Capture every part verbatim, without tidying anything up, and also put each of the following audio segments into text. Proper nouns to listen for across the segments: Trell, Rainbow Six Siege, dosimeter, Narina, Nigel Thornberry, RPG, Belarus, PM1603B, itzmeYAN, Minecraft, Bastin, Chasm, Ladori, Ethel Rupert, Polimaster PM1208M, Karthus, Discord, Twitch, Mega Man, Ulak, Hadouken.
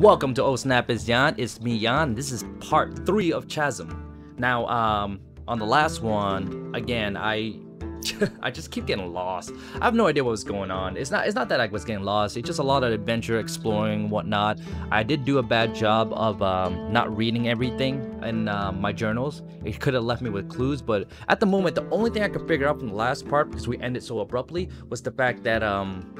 Welcome to Oh Snap It's Yan, it's me Yan. This is part three of Chasm. Now, um, on the last one, again, I, I just keep getting lost. I have no idea what was going on. It's not, it's not that I was getting lost. It's just a lot of adventure, exploring, whatnot. I did do a bad job of um, not reading everything in uh, my journals. It could have left me with clues, but at the moment, the only thing I could figure out from the last part, because we ended so abruptly, was the fact that um.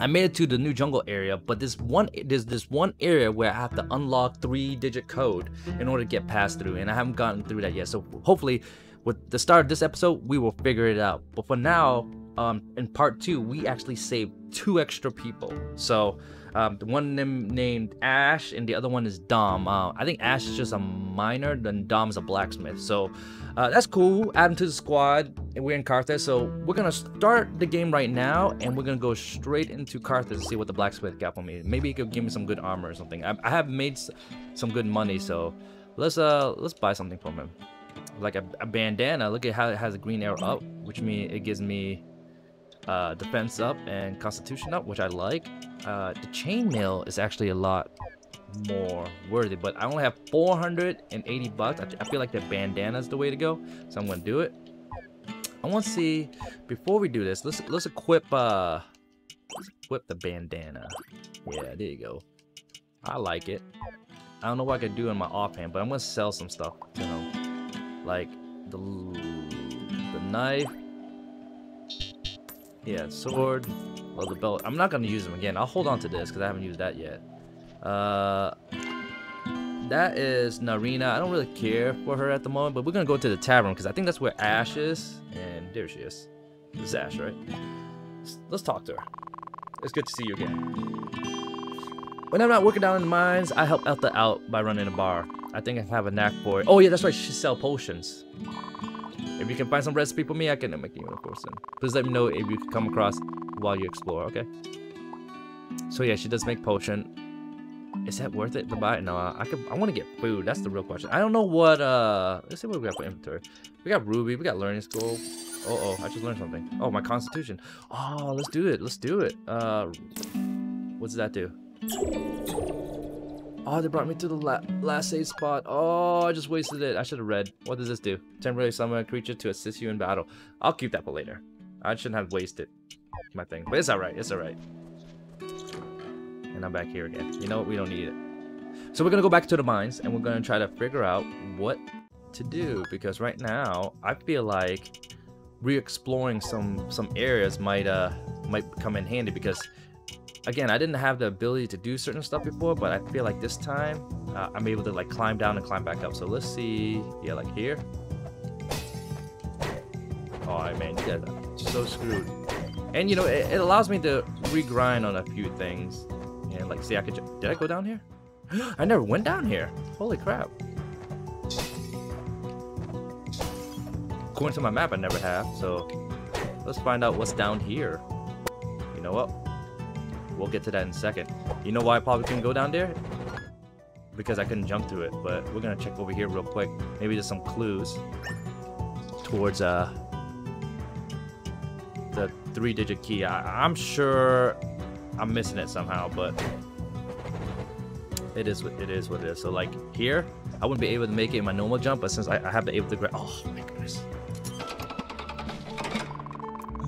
I made it to the new jungle area, but this one there's this one area where I have to unlock three-digit code in order to get passed through, and I haven't gotten through that yet. So hopefully, with the start of this episode, we will figure it out. But for now, um, in part two, we actually saved two extra people. So um, the one named Ash, and the other one is Dom. Uh, I think Ash is just a miner, then Dom's a blacksmith. So uh, that's cool. Add him to the squad. And we're in Karthus, so we're gonna start the game right now, and we're gonna go straight into Karthus and see what the blacksmith got for me. Maybe he could give me some good armor or something. I, I have made some good money, so let's uh let's buy something from him, like a, a bandana. Look at how it has a green arrow up, which means it gives me uh defense up and constitution up, which I like. Uh, the chainmail is actually a lot more worthy, but I only have four hundred eighty bucks. I, I feel like the bandana is the way to go, so I'm gonna do it. I want to see, before we do this, let's let's equip uh let's equip the bandana. Yeah, there you go. I like it. I don't know what I could do in my offhand, but I'm gonna sell some stuff, you know, like the the knife. Yeah, sword. Well, the belt. I'm not gonna use them again. I'll hold on to this because I haven't used that yet. Uh, that is Narina. I don't really care for her at the moment, but we're gonna go to the tavern because I think that's where Ash is. And there she is. This is Ash, right? Let's talk to her. It's good to see you again. When I'm not working down in the mines, I help Elta out by running a bar. I think I have a knack for it. Oh yeah, that's right. She sells potions. If you can find some recipe for me, I can make you a person. Please let me know if you can come across while you explore. Okay. So yeah, she does make potion. Is that worth it to buy? No, I could. I want to get food. That's the real question. I don't know what. Uh, let's see what we got for inventory. We got ruby. We got learning school. Uh oh, I just learned something. Oh, my constitution. Oh, let's do it. Let's do it. Uh, what does that do? Oh, they brought me to the la last save spot. Oh, I just wasted it. I should have read. What does this do? Temporarily summon a creature to assist you in battle. I'll keep that for later. I shouldn't have wasted my thing, but it's all right. It's all right. And I'm back here again. You know what? We don't need it. So we're gonna go back to the mines, and we're gonna try to figure out what to do, because right now I feel like re-exploring some some areas might uh might come in handy, because again, I didn't have the ability to do certain stuff before, but I feel like this time uh, I'm able to like climb down and climb back up. So let's see. Yeah, like here. Oh, I mean, yeah, I'm so screwed. And you know, it, it allows me to regrind on a few things. And like, see, I could. Did I go down here? I never went down here. Holy crap! According to my map, I never have. So let's find out what's down here. You know what? We'll get to that in a second. You know why I probably couldn't go down there? Because I couldn't jump through it. But we're gonna check over here real quick. Maybe there's some clues towards uh the three-digit key. I I'm sure. I'm missing it somehow, but it is what it is. What it is. So like here, I wouldn't be able to make it in my normal jump, but since I, I have been able to grab. Oh my goodness,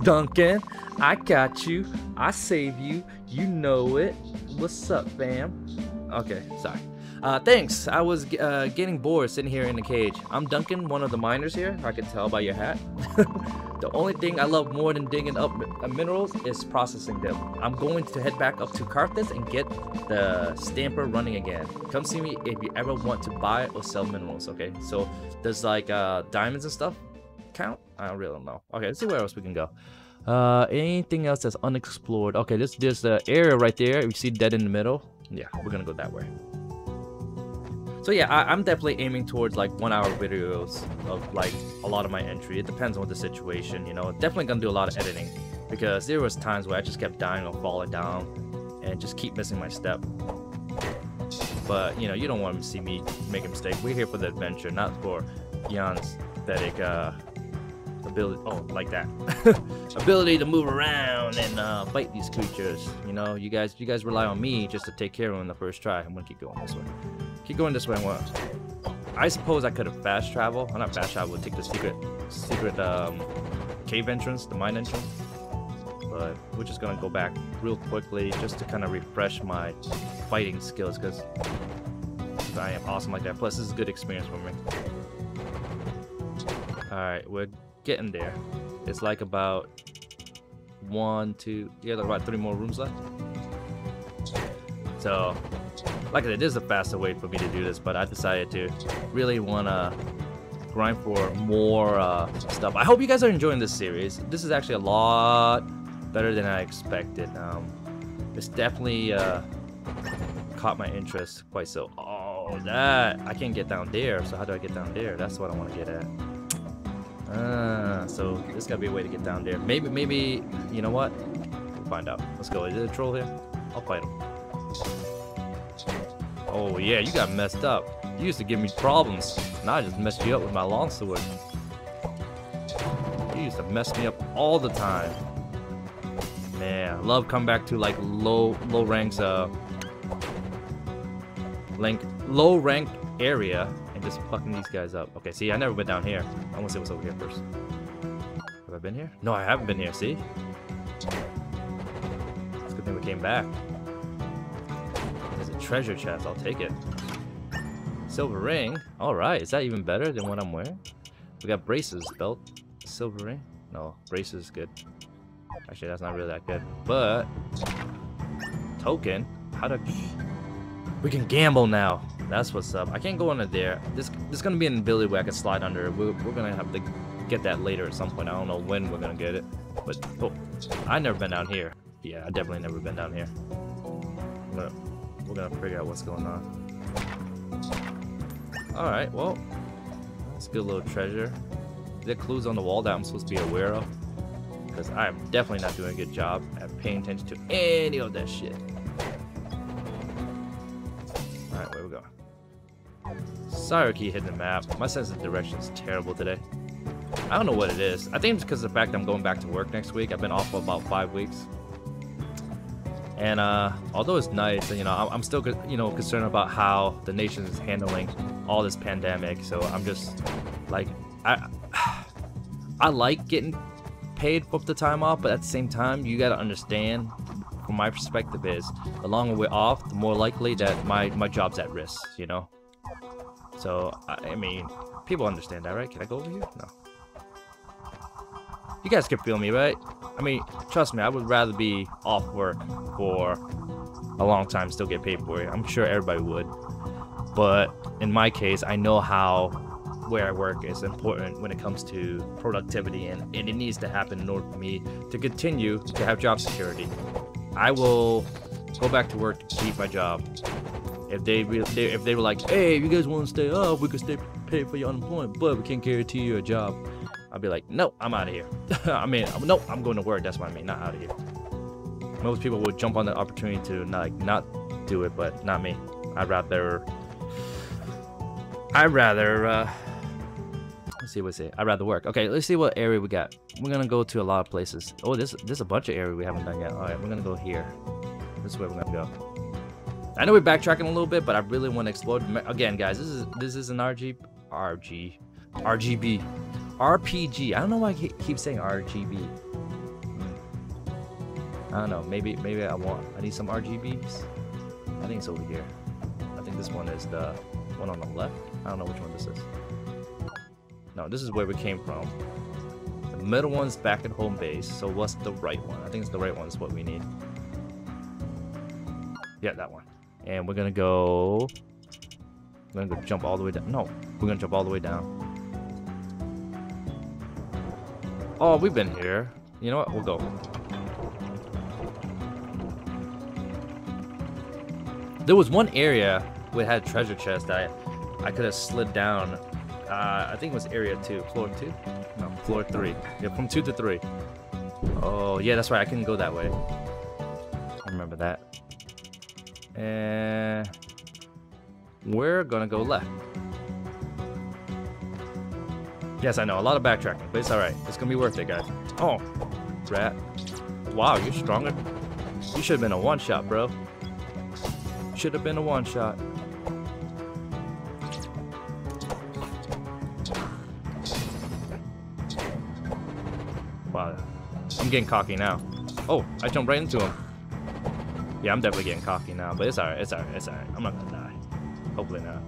Duncan, I got you. I save you. You know it. What's up, fam? Okay, sorry. Uh, thanks. I was uh, getting bored sitting here in the cage. I'm Duncan, one of the miners here. I can tell by your hat. The only thing I love more than digging up minerals is processing them. I'm going to head back up to Karthus and get the stamper running again. Come see me if you ever want to buy or sell minerals, okay? So there's like uh, diamonds and stuff count? I don't really know. Okay, let's see where else we can go. Uh, anything else that's unexplored? Okay, this, there's the area right there. You see dead in the middle? Yeah, we're gonna go that way. So yeah, I, I'm definitely aiming towards like one-hour videos of like a lot of my entry. It depends on the situation, you know. Definitely gonna do a lot of editing, because there was times where I just kept dying or falling down and just keep missing my step. But you know, you don't want to see me make a mistake. We're here for the adventure, not for Yan's pathetic uh, ability, oh, like that, ability to move around and uh, fight these creatures. You know, you guys, you guys rely on me just to take care of them on the first try. I'm gonna keep going this way. Keep going this way. I suppose I could have fast travel. Well, not fast travel. Take the secret, secret um, cave entrance, the mine entrance. But we're just gonna go back real quickly just to kind of refresh my fighting skills because I am awesome like that. Plus, this is a good experience for me. Alright, we're getting there. It's like about one, two, yeah, there's about three more rooms left. So, like I said, this is a faster way for me to do this, but I decided to really want to grind for more uh, stuff. I hope you guys are enjoying this series. This is actually a lot better than I expected. Um, it's definitely uh, caught my interest quite so. Oh, that! I can't get down there, so how do I get down there? That's what I want to get at. Ah, so there's gotta be a way to get down there. Maybe, maybe, you know what? We'll find out. Let's go. Is there a troll here? I'll fight him. Oh yeah, you got messed up. You used to give me problems. Now I just messed you up with my longsword. You used to mess me up all the time. Man, I love coming back to like low, low ranks, uh, link, low rank area. Just fucking these guys up. Okay, see, I never been down here. I want to see what's over here first. Have I been here? No, I haven't been here, see? It's a good thing we came back. There's a treasure chest, I'll take it. Silver ring? Alright, is that even better than what I'm wearing? We got braces, belt. Silver ring? No, braces is good. Actually, that's not really that good. But, token? How to... We can gamble now. That's what's up. I can't go under there. This there's gonna be an ability where I can slide under. We're, we're gonna have to get that later at some point. I don't know when we're gonna get it. But oh, I never been down here. Yeah, I definitely never been down here. We're gonna, we're gonna figure out what's going on. All right. Well, that's a good little treasure. Is there clues on the wall that I'm supposed to be aware of? Because I'm definitely not doing a good job at paying attention to any of that shit. All right, where we go? Sorry, keep hitting the map. My sense of direction is terrible today. I don't know what it is. I think it's because of the fact I'm going back to work next week. I've been off for about five weeks. And uh, although it's nice, you know, I'm still, you know, concerned about how the nation is handling all this pandemic. So I'm just like, I, I like getting paid for the time off, but at the same time, you got to understand. From my perspective, is the longer we're off, the more likely that my my job's at risk. You know. So, I mean, people understand that, right? Can I go over here? No. You guys can feel me, right? I mean, trust me, I would rather be off work for a long time and still get paid for it. I'm sure everybody would. But in my case, I know how where I work is important when it comes to productivity, and, and it needs to happen in order for me to continue to have job security. I will go back to work to keep my job. If they, they if they were like, hey, if you guys want to stay up, we could stay paid for your unemployment, but we can't guarantee you a job. I'll be like, no, I'm out of here. I mean, no, I'm going to work. That's what I mean, not out of here. Most people would jump on the opportunity to not, like, not do it, but not me. I'd rather, I'd rather, uh, let's see what it is. I'd rather work. Okay, let's see what area we got. We're going to go to a lot of places. Oh, there's, there's a bunch of areas we haven't done yet. All right, we're going to go here. This is where we're going to go. I know we're backtracking a little bit, but I really want to explore again, guys. This is this is an R G, R G, R G B, R P G. I don't know why I keep saying R G B. I don't know. Maybe maybe I want. I need some R G Bs. I think it's over here. I think this one is the one on the left. I don't know which one this is. No, this is where we came from. The middle one's back at home base. So what's the right one? I think it's the right one is what we need. Yeah, that one. And we're gonna go. We're gonna go jump all the way down. No, we're gonna jump all the way down. Oh, we've been here. You know what? We'll go. There was one area where it had a treasure chest that I, I could have slid down. Uh, I think it was area two, floor two. No, floor three. Yeah, from two to three. Oh, yeah, that's right. I couldn't go that way. I remember that. And we're gonna go left. Yes, I know, a lot of backtracking, but it's alright. It's gonna be worth it, guys. Oh, rat. Wow, you're stronger. You should have been a one-shot, bro. Should have been a one-shot. Wow, I'm getting cocky now. Oh, I jumped right into him. Yeah, I'm definitely getting cocky now, but it's alright, it's alright, it's alright. I'm not gonna die. Hopefully not.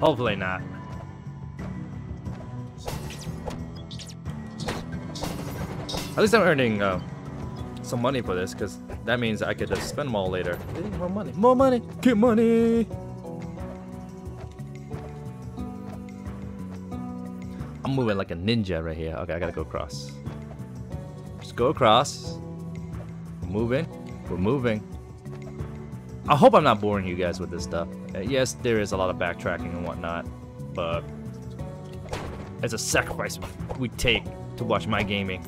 Hopefully not. At least I'm earning uh, some money for this, because that means I could just spend them all later. More money, more money, get money! I'm moving like a ninja right here. Okay, I gotta go across. Just go across. We're moving. We're moving. I hope I'm not boring you guys with this stuff. Uh, yes, there is a lot of backtracking and whatnot, but it's a sacrifice we take to watch my gaming.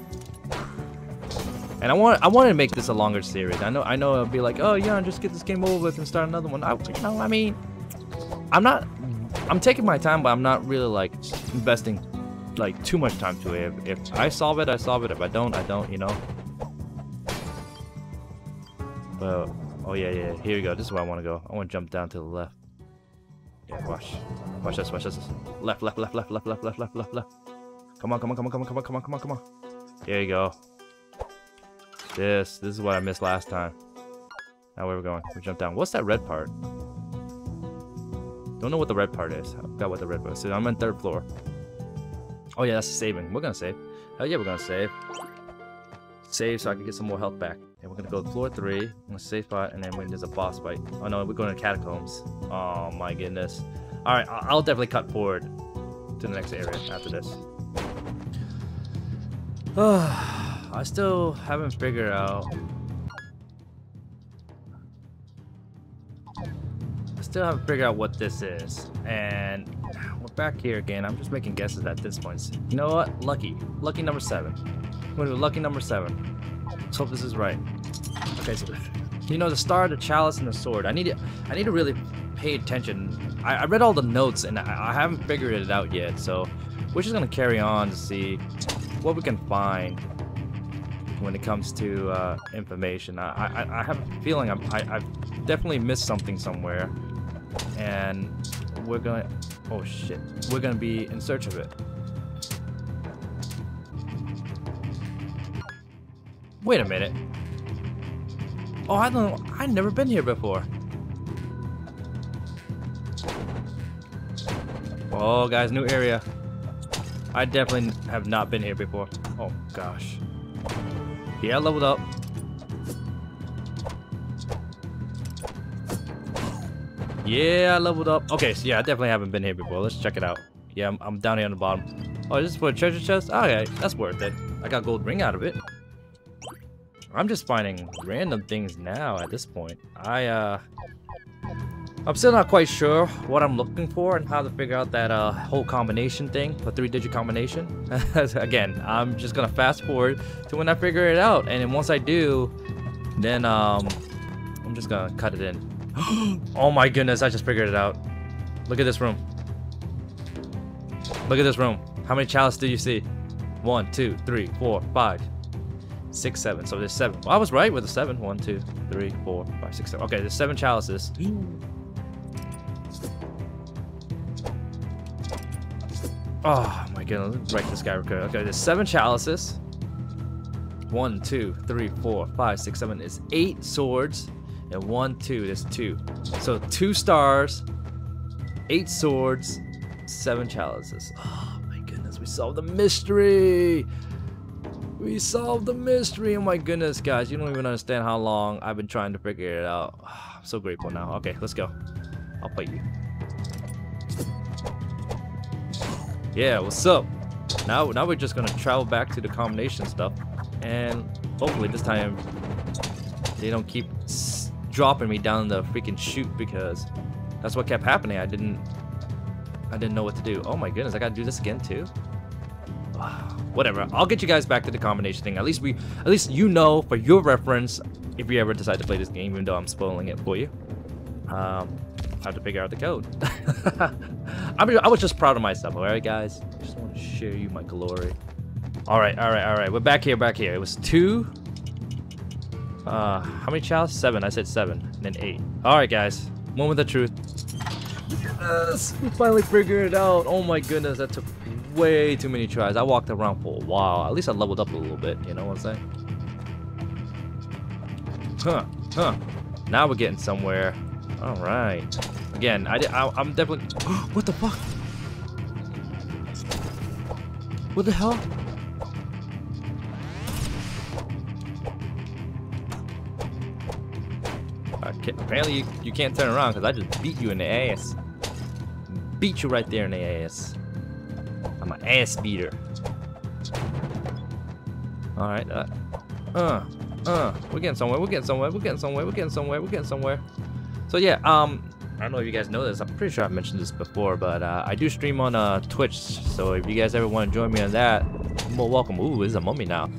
And I want I wanted to make this a longer series. I know I know it'll be like, oh yeah, just get this game over with and start another one. I, you know, I mean, I'm not. I'm taking my time, but I'm not really like investing like too much time to it. If, if I solve it, I solve it. If I don't, I don't. You know. But. Oh yeah, yeah, here we go. This is where I want to go. I want to jump down to the left. Yeah, watch. Watch this, watch this. Left, left, left, left, left, left, left, left, left, left. Come on, come on, come on, come on, come on, come on, come on, come on. Here you go. This, this is what I missed last time. Now where we're going. We jump down. What's that red part? Don't know what the red part is. I forgot what the red part is. So I'm on third floor. Oh yeah, that's saving. We're gonna save. Hell yeah, we're gonna save. Save so I can get some more health back. And we're gonna go to floor three, I'm gonna save spot, and then when there's a boss fight. Oh no, we're going to catacombs. Oh my goodness. All right, I'll definitely cut forward to the next area after this. I still haven't figured out. I still haven't figured out what this is. And we're back here again. I'm just making guesses at this point. You know what? Lucky. Lucky number seven. We're gonna do lucky number seven. Let's hope this is right. Okay, so you know the star, the chalice, and the sword. I need to, I need to really pay attention. I, I read all the notes and I, I haven't figured it out yet. So we're just gonna carry on to see what we can find when it comes to uh, information. I, I, I have a feeling I'm, I, I've definitely missed something somewhere, and we're gonna. Oh shit! We're gonna be in search of it. Wait a minute. Oh, I don't know. I've never been here before. Oh, guys, new area. I definitely have not been here before. Oh, gosh. Yeah, I leveled up. Yeah, I leveled up. Okay, so yeah, I definitely haven't been here before. Let's check it out. Yeah, I'm, I'm down here on the bottom. Oh, is this for a treasure chest? Okay, that's worth it. I got a gold ring out of it. I'm just finding random things now at this point. I, uh... I'm still not quite sure what I'm looking for and how to figure out that uh, whole combination thing, a three-digit combination. Again, I'm just gonna fast forward to when I figure it out. And then once I do, then, um... I'm just gonna cut it in. Oh my goodness, I just figured it out. Look at this room. Look at this room. How many chalices do you see? One, two, three, four, five. Six, seven. So there's seven. Well, I was right with the seven. One, two, three, four, five, six, seven. Okay, there's seven chalices. Oh my goodness, let's break this guy real quick. Okay, there's seven chalices. One, two, three, four, five, six, seven. There's eight swords. And one, two, there's two. So two stars, eight swords, seven chalices. Oh my goodness, we solved the mystery! We solved the mystery. Oh my goodness, guys. You don't even understand how long I've been trying to figure it out. I'm so grateful now. Okay, let's go. I'll fight you. Yeah, what's up? Now, now we're just going to travel back to the combination stuff. And hopefully this time they don't keep s dropping me down the freaking chute, because that's what kept happening. I didn't, I didn't know what to do. Oh my goodness, I got to do this again too? Wow. Whatever, I'll get you guys back to the combination thing. At least we, at least you know for your reference if you ever decide to play this game, even though I'm spoiling it for you. Um, have to figure out the code. I mean, I was just proud of myself, all right, guys? I just want to share you my glory. All right, all right, all right. We're back here, back here. It was two. Uh, how many chalices? Seven. I said seven. And then eight. All right, guys. Moment of truth. Yes! We finally figured it out. Oh, my goodness. That took way too many tries. I walked around for a while. At least I leveled up a little bit. You know what I'm saying? Huh. Huh. Now we're getting somewhere. All right. Again, I did, I, I'm definitely... What the fuck? What the hell? Okay, apparently you, you can't turn around because I just beat you in the ass. Beat you right there in the ass. I'm an ass beater. All right. Uh. Uh. Uh, we're getting somewhere, we're getting somewhere, we're getting somewhere, we're getting somewhere, we're getting somewhere. So yeah, um, I don't know if you guys know this, I'm pretty sure I've mentioned this before, but uh, I do stream on uh, Twitch, so if you guys ever want to join me on that, well, welcome. Ooh, this is a mummy now.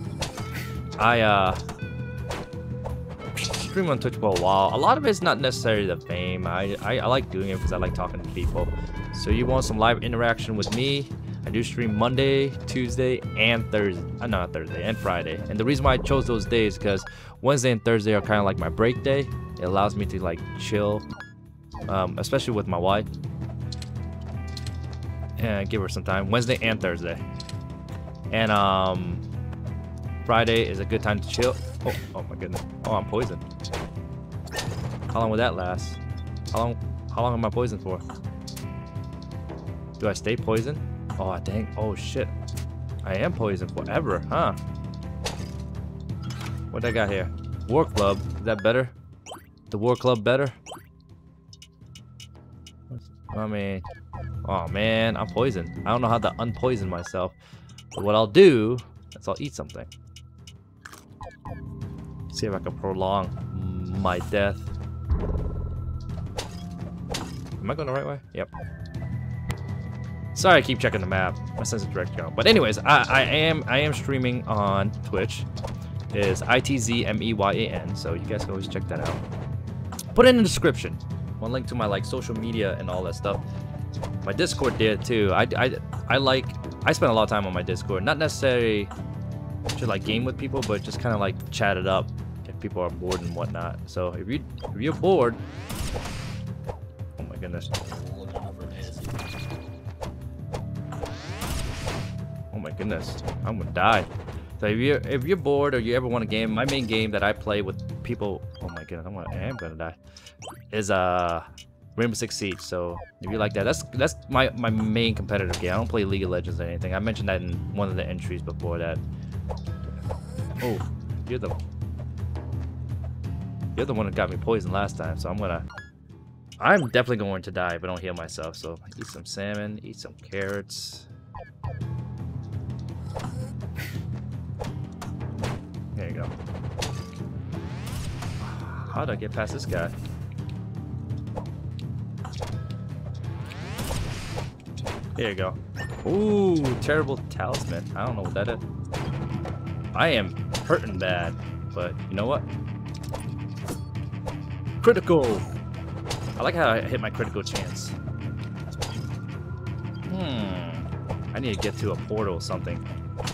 I uh, stream on Twitch for a while. A lot of it's not necessarily the fame. I, I, I like doing it because I like talking to people. So you want some live interaction with me? I do stream Monday, Tuesday, and Thursday. Uh, not Thursday, and Friday. And the reason why I chose those days is because Wednesday and Thursday are kind of like my break day. It allows me to like chill, um, especially with my wife, and give her some time. Wednesday and Thursday, and um, Friday is a good time to chill. Oh, oh my goodness! Oh, I'm poisoned. How long will that last? How long? How long am I poisoned for? Do I stay poisoned? Oh dang, oh shit. I am poisoned forever, huh? What I got here? War Club, is that better? The War Club better? I mean, oh man, I'm poisoned. I don't know how to unpoison myself. But what I'll do is I'll eat something. See if I can prolong my death. Am I going the right way? Yep. Sorry, I keep checking the map. My sense of direction. But anyways, I, I am I am streaming on Twitch. It is I T Z M E Y A N. So you guys can always check that out. Put it in the description. One link to my like social media and all that stuff. My Discord there too. I, I, I like I spend a lot of time on my Discord. Not necessarily to like game with people, but just kind of like chat it up if people are bored and whatnot. So if you if you're bored, oh my goodness. My goodness, I'm gonna die. So if you're if you're bored or you ever want a game, my main game that I play with people, oh my goodness, I'm gonna, I'm gonna die, is uh Rainbow Six Siege. So if you like that, that's that's my my main competitive game. I don't play League of Legends or anything. I mentioned that in one of the entries before that. Oh, you're the you're the one that got me poisoned last time. So I'm gonna I'm definitely going to die if I don't heal myself. So eat some salmon, eat some carrots. There you go. How'd I get past this guy? There you go. Ooh, terrible talisman. I don't know what that is. I am hurting bad, but you know what? Critical! I like how I hit my critical chance. Hmm. I need to get to a portal or something.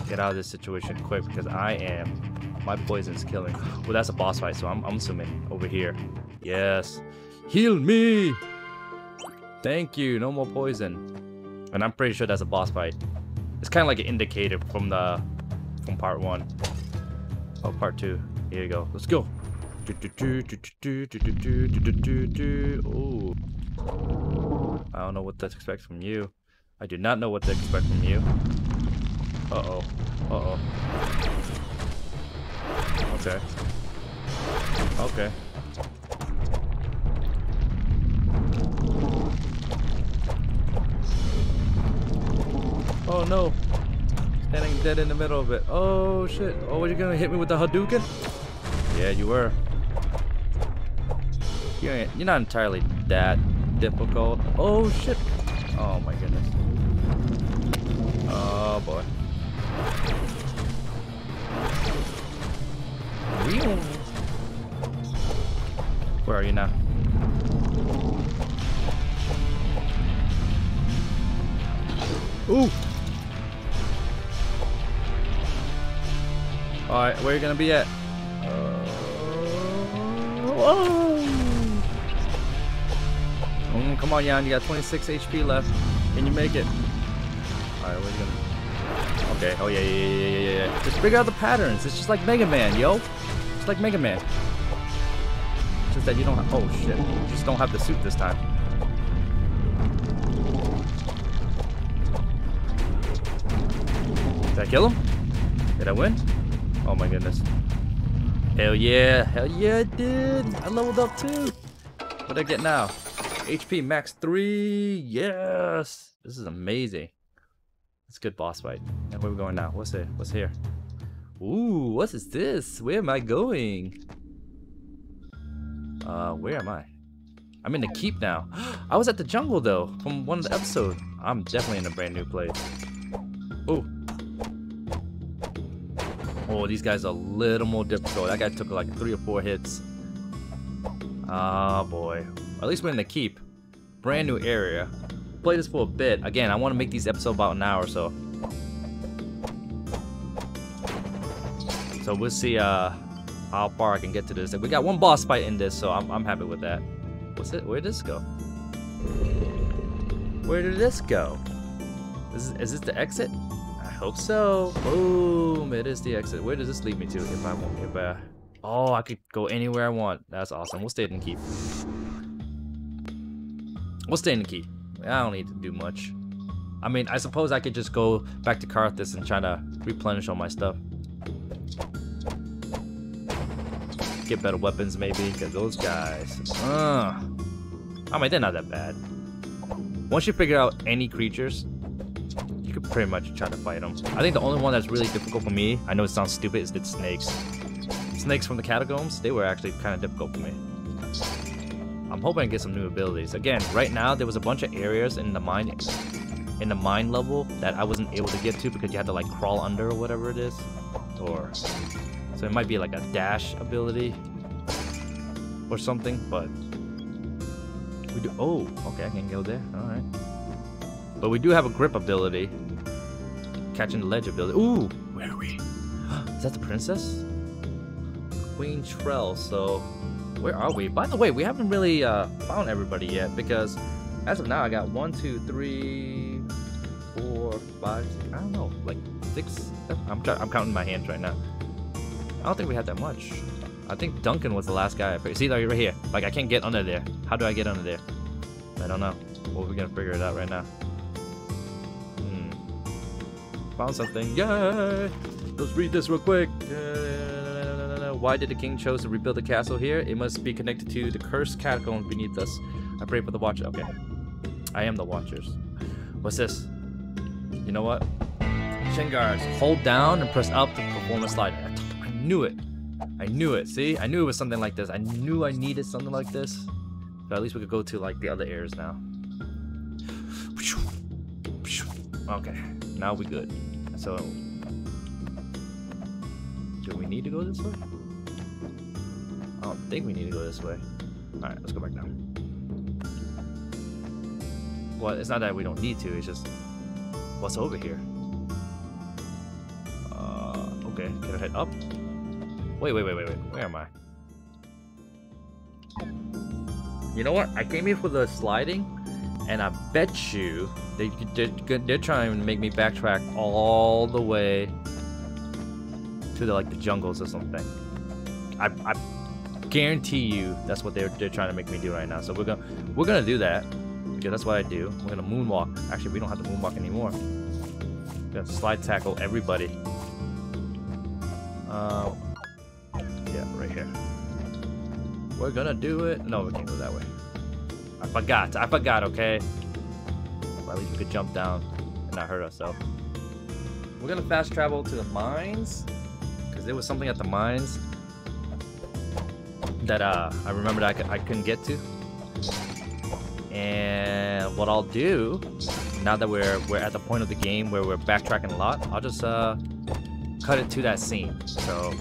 Get out of this situation quick because I am... My poison's killing. Well, that's a boss fight, so I'm, I'm assuming over here. Yes. Heal me! Thank you. No more poison. And I'm pretty sure that's a boss fight. It's kind of like an indicator from the from part one. Oh, part two. Here you go. Let's go. Ooh. I don't know what to expect from you. I do not know what to expect from you. Uh-oh. Uh-oh. Okay. Okay. Oh no! Standing dead in the middle of it. Oh shit! Oh, were you gonna hit me with the Hadouken? Yeah, you were. You ain't, you're not entirely that difficult. Oh shit! Oh my goodness. Oh boy. Where are you now? Ooh. Alright, where are you gonna be at? Uh, oh. Mm, come on, Yan, you got twenty-six H P left. Can you make it? Alright, where are you gonna be? Okay, oh yeah, yeah, yeah, yeah, yeah, yeah. Just figure out the patterns. It's just like Mega Man, yo. It's like Mega Man. Just that you don't have, oh shit. You just don't have the suit this time. Did I kill him? Did I win? Oh my goodness. Hell yeah, hell yeah I did. I leveled up too. What did I get now? H P max three, yes. This is amazing. It's a good boss fight. And where are we going now? What's it? What's here? Ooh, what is this? Where am I going? Uh, where am I? I'm in the keep now. I was at the jungle though, from one of the episodes. I'm definitely in a brand new place. Ooh. Oh, these guys are a little more difficult. That guy took like three or four hits. Ah, boy. At least we're in the keep. Brand new area. Play this for a bit. Again, I want to make these episodes about an hour or so. So we'll see uh, how far I can get to this. We got one boss fight in this, so I'm, I'm happy with that. What's it? Where'd this go? Where did this go? Is, is this the exit? I hope so. Boom! It is the exit. Where does this lead me to? If I want, if I... Oh, I could go anywhere I want. That's awesome. We'll stay in the keep. We'll stay in the keep. I don't need to do much. I mean, I suppose I could just go back to Karthus and try to replenish all my stuff. Get better weapons maybe, because those guys... Uh, I mean, they're not that bad. Once you figure out any creatures, you can pretty much try to fight them. I think the only one that's really difficult for me, I know it sounds stupid, is the snakes. Snakes from the catacombs, they were actually kind of difficult for me. I'm hoping I get some new abilities. Again, right now there was a bunch of areas in the mine in the mine level that I wasn't able to get to because you had to like crawl under or whatever it is. Or so it might be like a dash ability or something, but we do oh, okay, I can go there. Alright. But we do have a grip ability. Catching the ledge ability. Ooh! Where are we? Is that the princess? Queen Trell, so where are we? By the way, we haven't really uh, found everybody yet because as of now, I got one, two, three, four, five, six, I don't know, like six. Seven. I'm try I'm counting my hands right now. I don't think we had that much. I think Duncan was the last guy. I See, like, right here. Like, I can't get under there. How do I get under there? I don't know. Well, we're gonna figure it out right now. Hmm. Found something. Yay! Let's read this real quick. Yay! Why did the king chose to rebuild the castle here? It must be connected to the cursed catacombs beneath us. I pray for the watchers. Okay. I am the watchers. What's this? You know what? Shin guards. Hold down and press up to perform a slide. I knew it. I knew it. See? I knew it was something like this. I knew I needed something like this. But at least we could go to like the other areas now. Okay. Now we good. So, do we need to go this way? I don't think we need to go this way. Alright, let's go back now. Well, it's not that we don't need to, it's just... What's over here? Uh, okay, can I head up? Wait, wait, wait, wait, wait. Where am I? You know what? I came here for the sliding, and I bet you they, they're, they're trying to make me backtrack all the way to the, like, the jungles or something. I... I guarantee you that's what they're, they're trying to make me do right now. So we're gonna we're gonna do that because that's what I do. We're gonna moonwalk. Actually, we don't have to moonwalk anymore. We have to slide tackle everybody. Uh, yeah, right here. We're gonna do it. No, we can't go that way. I forgot. I forgot. Okay. Well, at least we could jump down and not hurt ourselves. We're gonna fast travel to the mines because there was something at the mines that uh, I remembered I, I couldn't get to. And what I'll do, now that we're, we're at the point of the game where we're backtracking a lot, I'll just uh, cut it to that scene. So,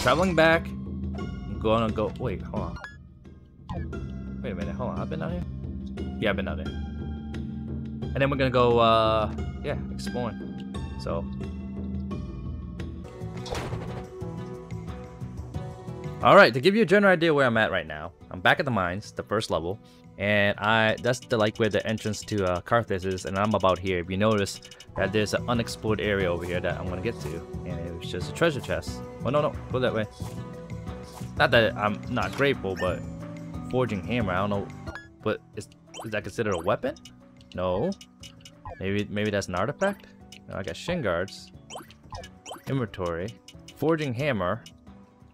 traveling back, I'm gonna go, wait, hold on. Wait a minute, hold on, I've been out here? Yeah, I've been out here. And then we're gonna go uh, yeah, exploring. So, all right, to give you a general idea where I'm at right now, I'm back at the mines, the first level, and I that's the like where the entrance to uh, Karthus is, and I'm about here. If you notice that there's an unexplored area over here that I'm gonna get to, and it was just a treasure chest. Oh no, no, go that way. Not that I'm not grateful, but forging hammer, I don't know, but is, is that considered a weapon? No. Maybe maybe that's an artifact? No, I got shin guards. Inventory. Forging hammer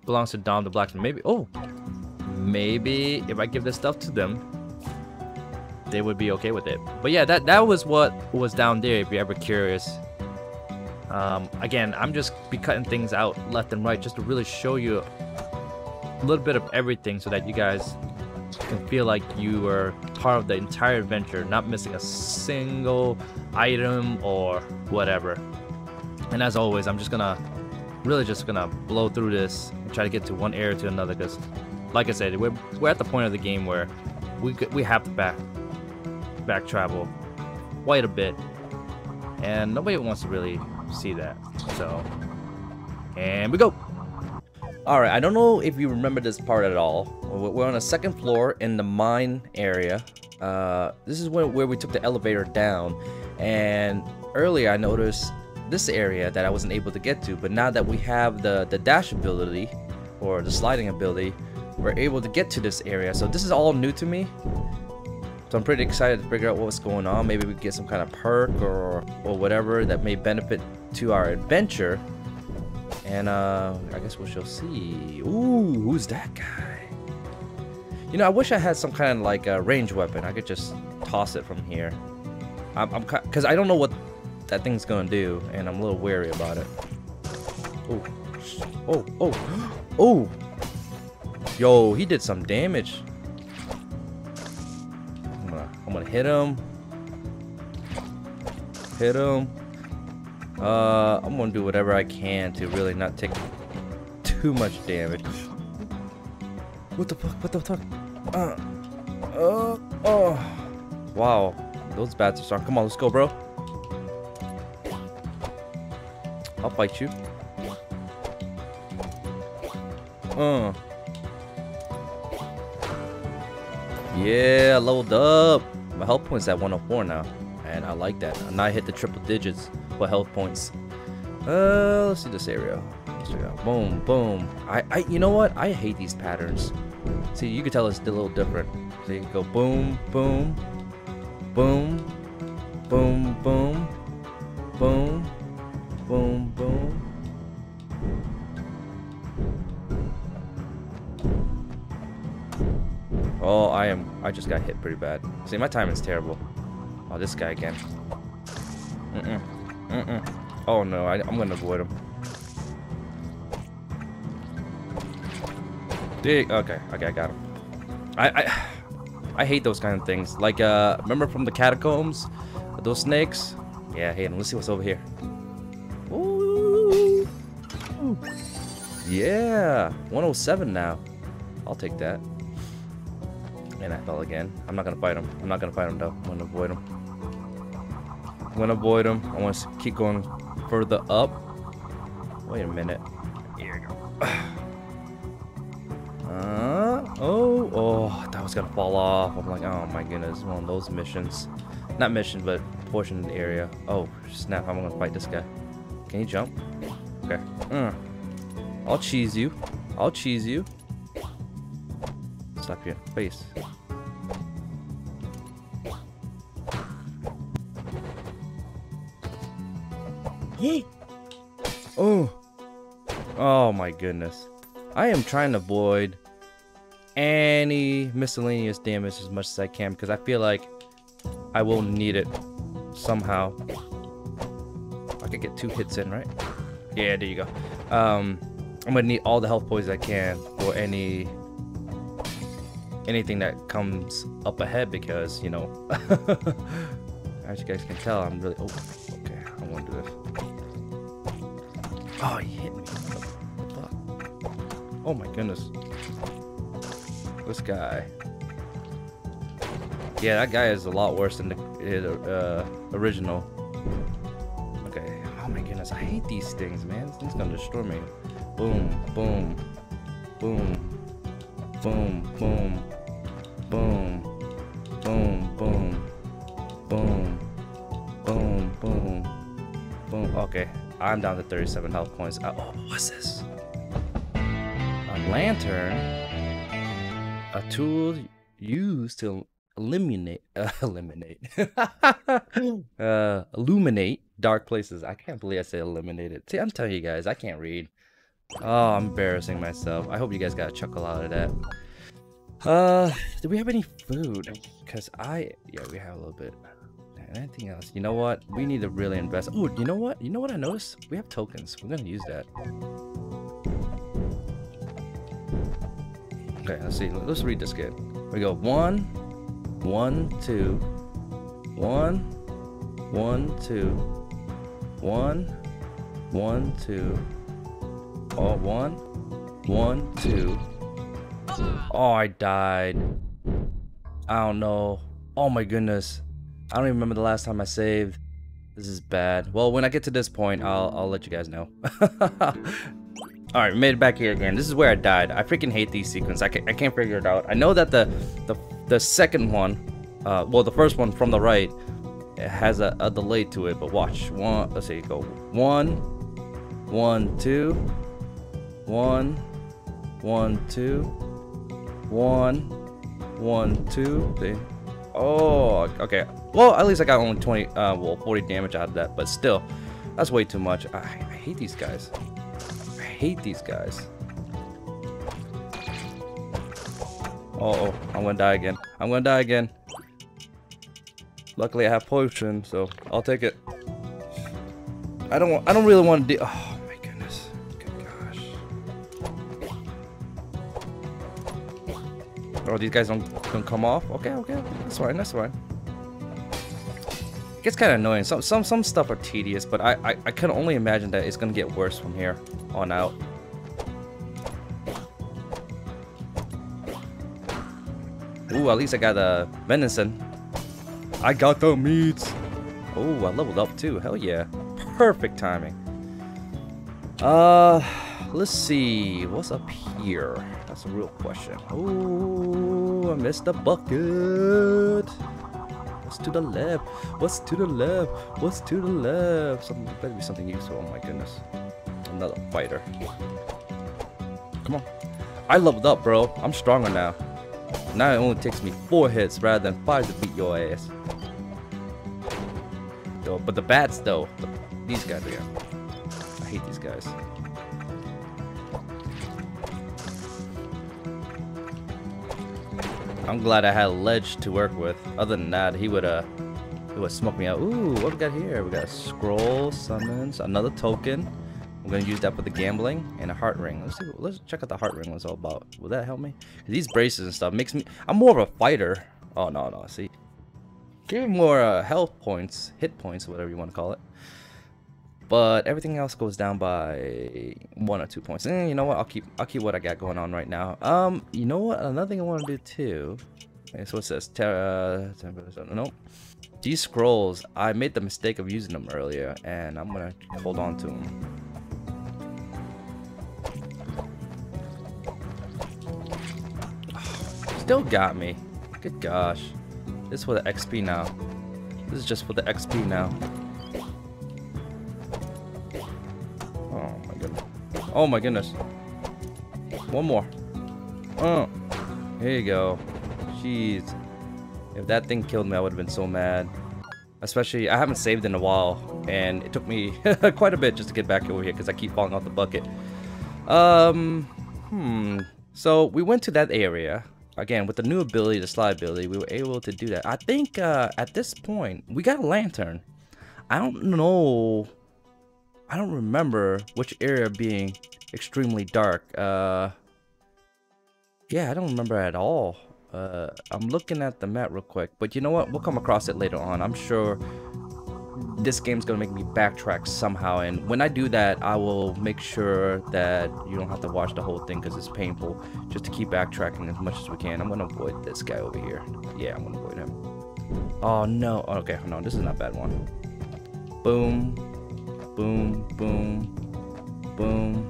belongs to Dom the Blacksmith. Maybe, oh, maybe if I give this stuff to them, they would be okay with it. But yeah, that, that was what was down there if you're ever curious. Um, again, I'm just be cutting things out left and right just to really show you a little bit of everything so that you guys can feel like you are part of the entire adventure, not missing a single item or whatever. And as always, I'm just gonna really just gonna blow through this and try to get to one area to another, because like I said, we're, we're at the point of the game where we could, we have to back back travel quite a bit, and nobody wants to really see that. So, and we go. Alright, I don't know if you remember this part at all. We're on a second floor in the mine area. Uh, this is where, where we took the elevator down. And earlier I noticed this area that I wasn't able to get to. But now that we have the, the dash ability, or the sliding ability, we're able to get to this area. So this is all new to me. So I'm pretty excited to figure out what's going on. Maybe we can get some kind of perk or, or whatever that may benefit to our adventure. And uh, I guess we shall see. Ooh, who's that guy? You know, I wish I had some kind of like a range weapon. I could just toss it from here. I'm, I'm cause I don't know what that thing's gonna do, and I'm a little wary about it. Oh, oh, oh, oh! Yo, he did some damage. I'm gonna, I'm gonna hit him. Hit him. Uh, I'm gonna do whatever I can to really not take too much damage. What the fuck? What the fuck? Uh, uh, oh. Wow. Those bats are strong. Come on, let's go, bro. I'll fight you. Uh. Yeah, I leveled up. My health point's at one oh four now. And I like that. And I hit the triple digits for health points. Uh, let's see this area. Let's check it out. Boom, boom. I, I, you know what? I hate these patterns. See, you can tell it's a little different. So you can go boom, boom, boom, boom, boom, boom, boom, boom. Oh, I am. I just got hit pretty bad. See, my timing is terrible. Oh, this guy again. Mm-mm. Mm-mm. Oh no, I, I'm gonna avoid him. Dig. Okay, okay, I got him. I, I, I hate those kind of things. Like, uh, remember from the catacombs, those snakes? Yeah, I hate them. Let's see what's over here. Ooh. Ooh. Yeah, one oh seven now. I'll take that. And I fell again. I'm not gonna fight him. I'm not gonna fight him though. I'm gonna avoid him. I'm gonna avoid him. I want to keep going further up. Wait a minute. Here we go. Uh, oh, oh, that was gonna fall off. I'm like, oh my goodness, one of those missions. Not mission, but portion of the area. Oh, snap, I'm gonna fight this guy. Can you jump? Okay. Mm. I'll cheese you. I'll cheese you. Slap you in the face. Oh, oh my goodness. I am trying to avoid any miscellaneous damage as much as I can, because I feel like I will need it somehow. I could get two hits in, right? Yeah, there you go. Um, I'm gonna need all the health points I can for any anything that comes up ahead, because, you know, as you guys can tell, I'm really, oh, okay, I won't do this. Oh, he hit me. Oh my goodness. This guy. Yeah, that guy is a lot worse than the uh, original. goodness, I hate these things, man. This thing's gonna destroy me. Boom, boom, boom, boom, boom, boom, boom, boom, boom, boom, boom, boom. Okay, I'm down to thirty-seven health points. I, oh, what's this? A lantern, a tool used to eliminate, uh, eliminate, uh, illuminate dark places. I can't believe I said eliminate it. See, I'm telling you guys, I can't read. Oh, I'm embarrassing myself. I hope you guys got a chuckle out of that. Uh, do we have any food? Because I, yeah, we have a little bit. Anything else? You know what? We need to really invest. Oh, you know what? You know what I noticed? We have tokens. We're gonna use that. Okay, let's see. Let's read this kid. We go one, one, two, one, one, two, one, one, two. Oh, one, one, two. Oh, I died. I don't know. Oh my goodness. I don't even remember the last time I saved. This is bad. Well, when I get to this point, I'll I'll let you guys know. All right, made it back here again. This is where I died. I freaking hate these sequences. I can't I can't figure it out. I know that the the the second one, uh, well, the first one from the right, it has a, a delay to it. But watch one. Let's see. Go one, one, two, one, one, two, one, one, two. See? Oh, okay. Well, at least I got only twenty, uh, well, forty damage out of that, but still, that's way too much. I, I hate these guys. I hate these guys. Uh-oh, I'm gonna die again. I'm gonna die again. Luckily, I have potion, so I'll take it. I don't want, I don't really want to do, oh my goodness. Good gosh. Oh, these guys don't, don't come off? Okay, okay, that's fine, that's fine. It gets kind of annoying. Some some some stuff are tedious, but I I, I can only imagine that it's gonna get worse from here on out. Ooh, at least I got a venison. I got the meats. Oh, I leveled up too. Hell yeah! Perfect timing. Uh, let's see what's up here. That's a real question. Oh, I missed the bucket. What's to the left? What's to the left? What's to the left? Something better be something useful. Oh my goodness. I'm not a fighter. Come on. I leveled up, bro. I'm stronger now. Now it only takes me four hits rather than five to beat your ass. Though, but the bats though. The, these guys again. I hate these guys. I'm glad I had a ledge to work with. Other than that, he would uh, he would smoke me out. Ooh, what we got here? We got a scroll, summons, another token. I'm gonna use that for the gambling and a heart ring. Let's see. What, let's check out the heart ring. What's all about? Will that help me? These braces and stuff makes me. I'm more of a fighter. Oh no no. See, give me more uh, health points, hit points, whatever you want to call it. But everything else goes down by one or two points. And eh, you know what? I'll keep I'll keep what I got going on right now. Um, you know what? Another thing I want to do too. Okay, so it says Terra. No, these scrolls. I made the mistake of using them earlier, and I'm gonna hold on to them. Still got me. Good gosh. This is for the X P now. This is just for the X P now. Oh my goodness. One more. Oh. Here you go. Jeez. If that thing killed me, I would have been so mad. Especially, I haven't saved in a while. And it took me quite a bit just to get back over here because I keep falling off the bucket. Um, hmm. So, we went to that area. Again, with the new ability, the slide ability, we were able to do that. I think uh, at this point, we got a lantern. I don't know... I don't remember which area being extremely dark. Uh, yeah, I don't remember at all. Uh, I'm looking at the map real quick, but you know what? We'll come across it later on. I'm sure this game's gonna make me backtrack somehow, and when I do that, I will make sure that you don't have to watch the whole thing because it's painful, just to keep backtracking as much as we can. I'm gonna avoid this guy over here. Yeah, I'm gonna avoid him. Oh no, okay, no, this is not a bad one. Boom. Boom, boom, boom,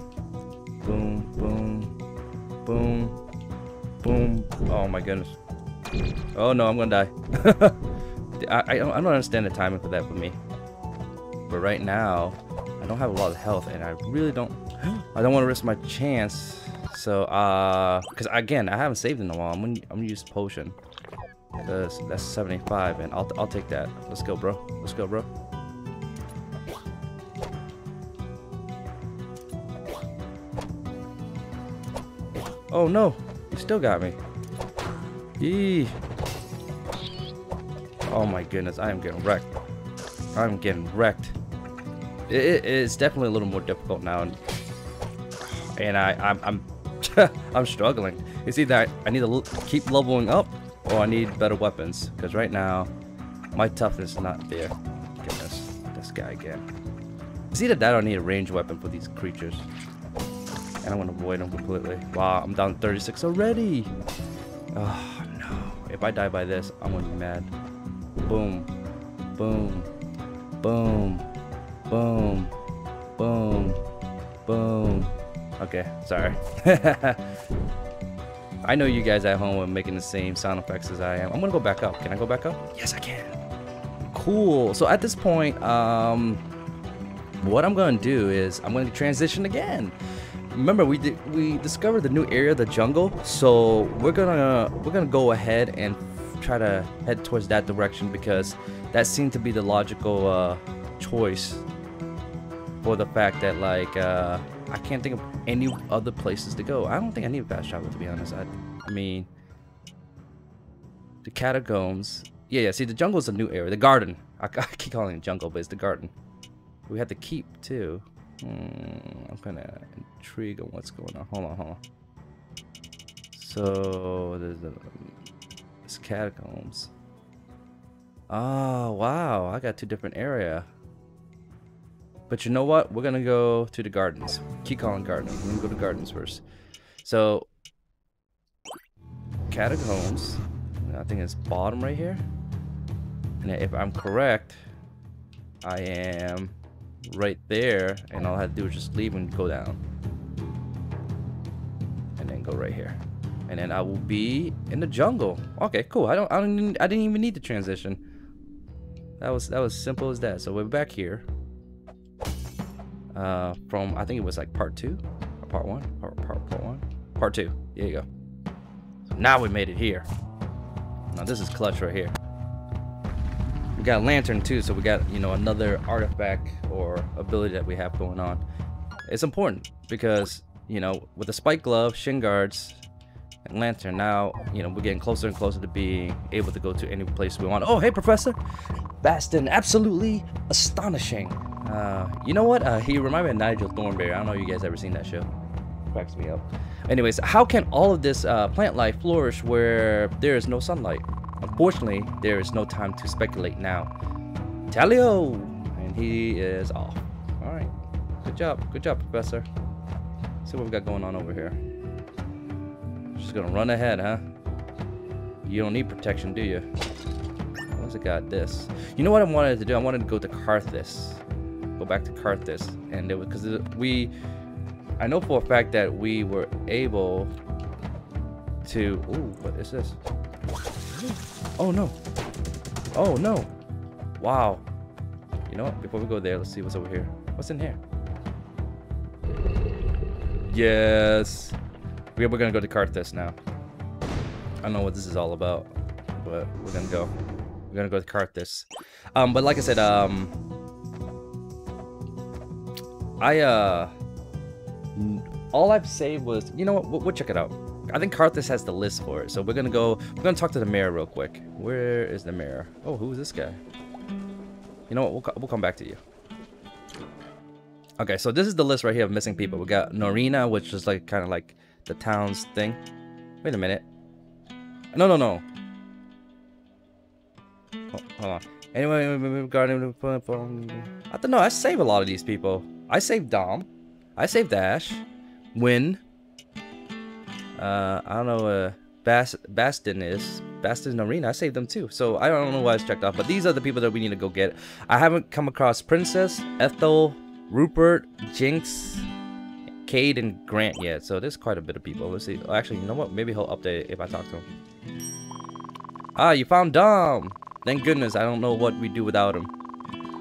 boom, boom, boom, boom. Oh my goodness. Oh no, I'm gonna die. I, I, don't, I don't understand the timing for that for me. But right now, I don't have a lot of health, and I really don't... I don't want to risk my chance. So, uh... because, again, I haven't saved in a while. I'm gonna, I'm gonna use potion. That's, that's seventy-five, and I'll, I'll take that. Let's go, bro. Let's go, bro. Oh, no. You still got me. Yee. Oh my goodness, I am getting wrecked. I'm getting wrecked. It, it, it's definitely a little more difficult now, and, and I, I'm, I'm, I'm struggling. It's either I, I need to keep leveling up, or I need better weapons. Because right now, my toughness is not there. Goodness, this guy again. It's either that or I need a ranged weapon for these creatures, and I'm gonna avoid them completely. Wow, I'm down thirty-six already. Oh no! If I die by this, I'm gonna be mad. Boom, boom, boom, boom, boom, boom. Okay, sorry. I know you guys at home are making the same sound effects as I am. I'm gonna go back up. Can I go back up? Yes, I can. Cool. So at this point, um, what I'm gonna do is I'm gonna transition again. Remember, we did, we discovered the new area, the jungle. So we're gonna we're gonna go ahead and try to head towards that direction, because that seemed to be the logical uh, choice, for the fact that, like, uh, I can't think of any other places to go. I don't think I need a fast travel, to be honest. I, I mean, the catacombs. Yeah, yeah. See, the jungle is a new area. The garden. I, I keep calling it jungle, but it's the garden. We have to keep too. Hmm, I'm kind of intrigued on what's going on. Hold on, hold on. So there's a. Catacombs. Oh wow, I got two different area. But you know what? We're gonna go to the gardens. Keep calling gardens. We're gonna go to gardens first. So catacombs. I think it's bottom right here. And if I'm correct, I am right there, and all I have to do is just leave and go down. And then go right here. And then I will be in the jungle. Okay, cool. I don't. I don't. I didn't even need the transition. That was that was simple as that. So we're back here. Uh, from I think it was like part two, or part one, part part part one, part two. There you go. So now we made it here. Now this is clutch right here. We got a lantern too, so we got, you know, another artifact or ability that we have going on. It's important because, you know, with the spike glove, shin guards, and lantern, now, you know, we're getting closer and closer to being able to go to any place we want. Oh, hey, Professor Bastin, absolutely astonishing. Uh, you know what? Uh, he reminded me of Nigel Thornberry. I don't know if you guys ever seen that show. Cracks me up. Anyways, how can all of this uh, plant life flourish where there is no sunlight? Unfortunately, there is no time to speculate now. Talio, and he is off. All right, good job, good job, Professor. Let's see what we got going on over here. Just gonna run ahead, huh? You don't need protection, do you? Once I got this, you know what I wanted to do? I wanted to go to Karthus, go back to Karthus, and it was because we, I know for a fact that we were able to. Ooh, what is this? Oh no! Oh no! Wow! You know what? Before we go there, let's see what's over here. What's in here? Yes. We're gonna go to Karthus now. I don't know what this is all about, but we're gonna go. We're gonna go to Karthus. Um, but like I said, um, I uh, all I've saved was, you know what? We'll, we'll check it out. I think Karthus has the list for it, so we're gonna go. We're gonna talk to the mayor real quick. Where is the mayor? Oh, who's this guy? You know what? We'll we'll come back to you. Okay, so this is the list right here of missing people. We got Norina, which is like kind of like. The town's thing. Wait a minute. No, no, no. Oh, hold on. Anyway, regarding I don't know. I save a lot of these people. I saved Dom. I saved Dash. Win. Uh, I don't know. Uh, Bast Bastin is Bastin Arena. I saved them too. So I don't know why it's checked off. But these are the people that we need to go get. I haven't come across Princess Ethel Rupert, Jinx, Cade, and Grant yet. So there's quite a bit of people. Let's see. Oh, actually, you know what? Maybe he'll update it if I talk to him. Ah, you found Dom! Thank goodness. I don't know what we'd do without him.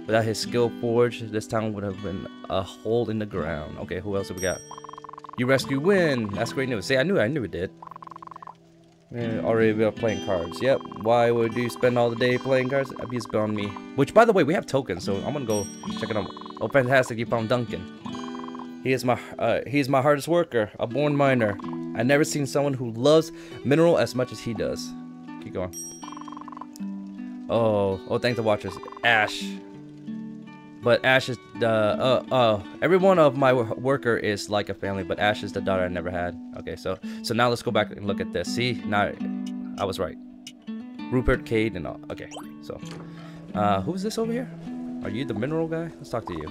Without his skill forge, this town would have been a hole in the ground. Okay, who else have we got? You rescue Win. That's great news. See, I knew I knew it did. Man, already we are playing cards. Yep. Why would you spend all the day playing cards? That'd be spent on me. Which, by the way, we have tokens, so I'm gonna go check it out. Oh, fantastic! You found Duncan. He is my uh, he is my hardest worker, a born miner. I've never seen someone who loves mineral as much as he does. Keep going. Oh, oh, thank the watchers, Ash. But Ash is the uh uh. Every one of my worker is like a family, but Ash is the daughter I never had. Okay, so so now let's go back and look at this. See, now I was right. Rupert, Cade, and all. Okay, so uh, who's this over here? Are you the mineral guy? Let's talk to you.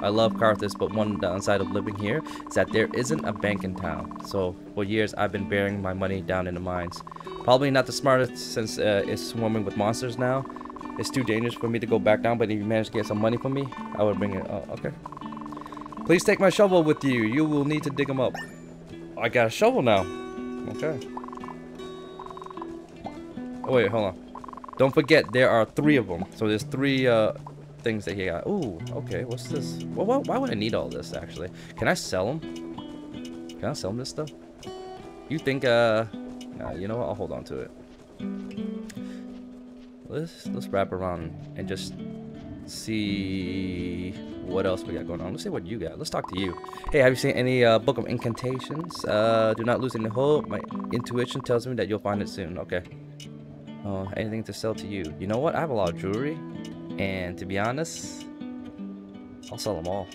I love Karthus, but one downside of living here is that there isn't a bank in town. So for years, I've been burying my money down in the mines. Probably not the smartest since uh, it's swarming with monsters now. It's too dangerous for me to go back down, but if you manage to get some money for me, I would bring it. Oh, okay. Please take my shovel with you. You will need to dig them up. I got a shovel now. Okay. Oh, wait, hold on. Don't forget, there are three of them. So there's three... Uh, things that he got. Ooh, okay, what's this? Well, why, why would I need all this, actually? Can I sell him? Can I sell him this stuff? You think, uh... Nah, you know what? I'll hold on to it. Let's, let's wrap around and just see what else we got going on. Let's see what you got. Let's talk to you. Hey, have you seen any uh, Book of Incantations? Uh, do not lose any hope. My intuition tells me that you'll find it soon. Okay. Uh, anything to sell to you? You know what? I have a lot of jewelry. And to be honest, I'll sell them all.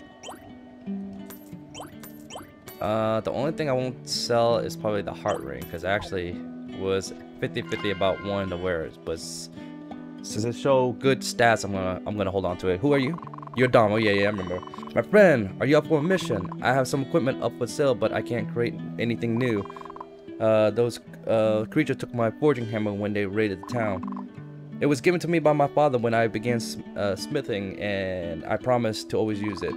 Uh, the only thing I won't sell is probably the heart ring, because I actually was fifty fifty about wanting to wear it, but since it shows good stats, I'm gonna I'm gonna hold on to it. Who are you? You're Dom. Oh yeah, yeah, I remember. My friend, are you up for a mission? I have some equipment up for sale, but I can't create anything new. Uh, those uh, creatures took my forging hammer when they raided the town. It was given to me by my father when I began uh, smithing, and I promised to always use it.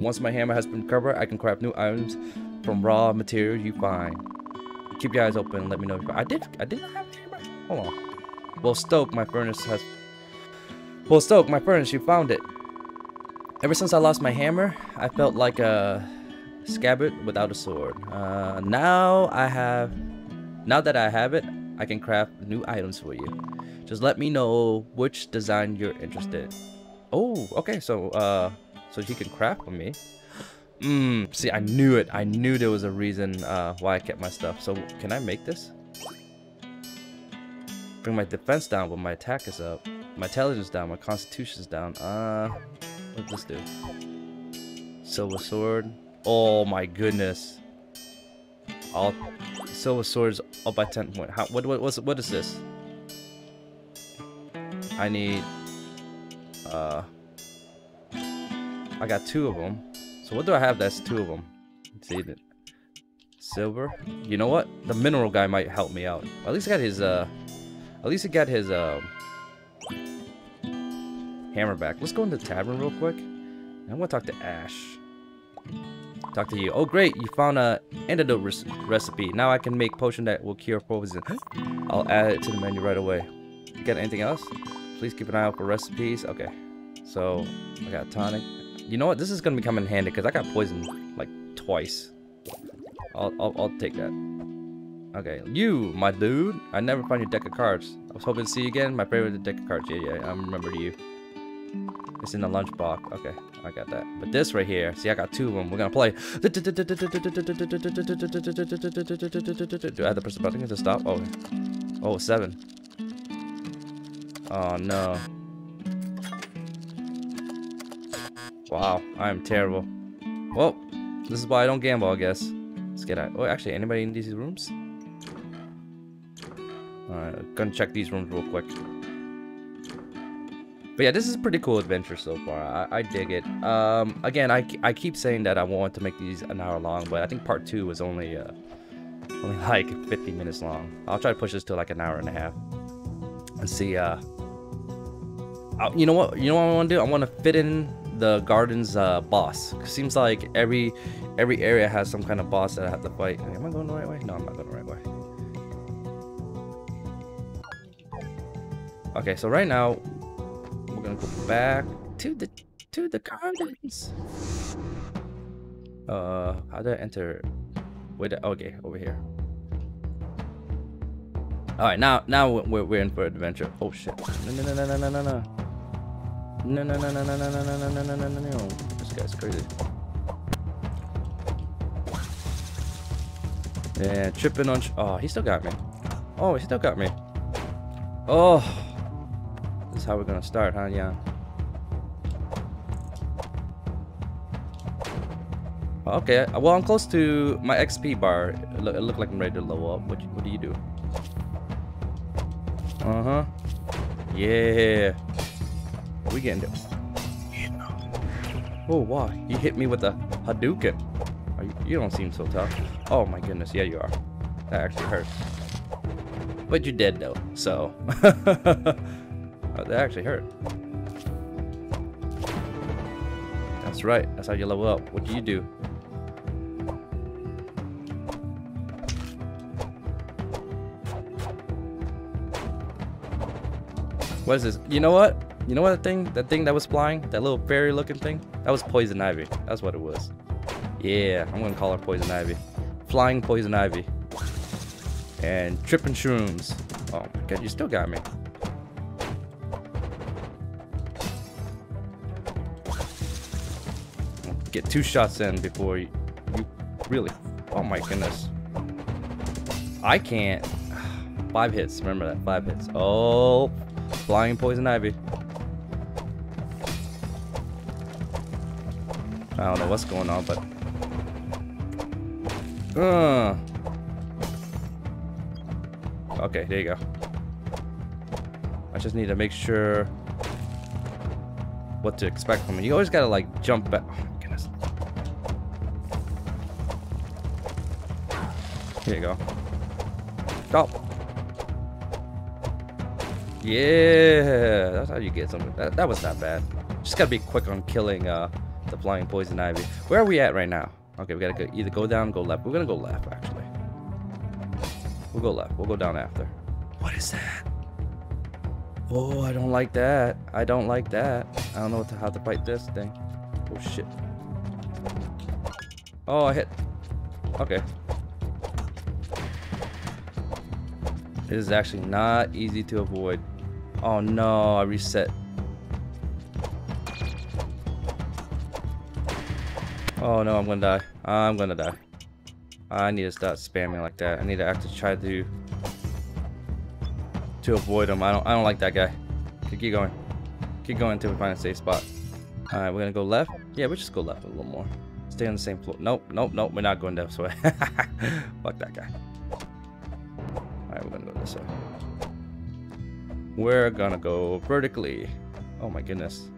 Once my hammer has been recovered, I can craft new items from raw material you find. Keep your eyes open and let me know if you find. I did, I did not have a hammer? Hold on. Well, Stoke, my furnace has... Well, Stoke, my furnace, you found it. Ever since I lost my hammer, I felt like a scabbard without a sword. Uh, now I have... Now that I have it, I can craft new items for you. Just let me know which design you're interested in. Oh, okay, so uh, so he can craft for me. Mmm, see, I knew it. I knew there was a reason uh, why I kept my stuff. So can I make this? Bring my defense down, but my attack is up. My intelligence down, my constitution is down. Uh, what's this do? Silver sword. Oh my goodness. All silver swords up by ten point. How? What? What? What's, what is this? I need, uh, I got two of them. So what do I have that's two of them? Let's see, the silver. You know what? The mineral guy might help me out. At least I got his, uh, at least I got his, uh, hammer back. Let's go into the tavern real quick. I want to talk to Ash. Talk to you. Oh, great. You found a antidote res recipe. Now I can make potion that will cure poison. I'll add it to the menu right away. You got anything else? Please keep an eye out for recipes. Okay, so I got tonic. You know what? This is gonna be coming in handy because I got poisoned like twice. I'll, I'll I'll take that. Okay, you, my dude. I never found your deck of cards. I was hoping to see you again. My favorite deck of cards. Yeah, yeah. I remember you. It's in the lunchbox. Okay, I got that. But this right here. See, I got two of them. We're gonna play. Do I have to press the button to stop? Oh, oh, seven. Oh no. Wow, I am terrible. Well, this is why I don't gamble, I guess. Let's get out. Oh, actually, anybody in these rooms? Alright, gonna check these rooms real quick. But yeah, this is a pretty cool adventure so far. I, I dig it. Um, again, I, I keep saying that I want to make these an hour long, but I think part two was only, uh, only like fifty minutes long. I'll try to push this to like an hour and a half. And see, uh, you know what? You know what I want to do? I want to fit in the garden's uh, boss. Seems like every every area has some kind of boss that I have to fight. Am I going the right way? No, I'm not going the right way. Okay, so right now we're gonna go back to the to the gardens. Uh, how do I enter? Wait, okay, over here. All right, now now we're we're in for adventure. Oh shit! No no no no no no no no no no no no no no no no no no! This guy's crazy. Yeah, tripping on. Oh, he still got me. Oh, he still got me. Oh, this is how we're gonna start, huh? Yeah. Okay. Well, I'm close to my X P bar. It look, it look like I'm ready to level up. What what do you do? Uh-huh. Yeah. What are we getting to? Oh, wow. You hit me with a Hadouken. Are you, you don't seem so tough. Oh, my goodness. Yeah, you are. That actually hurts. But you're dead, though. So. That actually hurt. That's right. That's how you level up. What do you do? What is this? You know what? You know what that thing? That thing that was flying? That little fairy looking thing? That was poison ivy. That's what it was. Yeah, I'm gonna call her poison ivy. Flying poison ivy. And tripping shrooms. Oh my god, you still got me. Get two shots in before you, you really... Oh my goodness. I can't. Five hits. Remember that. Five hits. Oh... Flying poison ivy. I don't know what's going on, but uh. Okay, there you go. I just need to make sure what to expect from it. You always gotta like jump back. Oh my goodness. Here you go. Stop. Yeah, that's how you get something. That, that was not bad. Just gotta be quick on killing uh, the flying poison ivy. Where are we at right now? Okay, we gotta go, either go down or go left. We're gonna go left, actually. We'll go left. We'll go down after. What is that? Oh, I don't like that. I don't like that. I don't know what to, how to fight this thing. Oh, shit. Oh, I hit. Okay. It is actually not easy to avoid. Oh no, I reset. Oh no, I'm gonna die. I'm gonna die. I need to stop spamming like that. I need to actually try to to avoid him. I don't I don't like that guy. Okay, keep going. Keep going until we find a safe spot. Alright, we're gonna go left. Yeah, we'll just go left a little more. Stay on the same floor. Nope, nope, nope, we're not going this way. Fuck that guy. Alright, we're gonna go this way. We're gonna go vertically. Oh my goodness.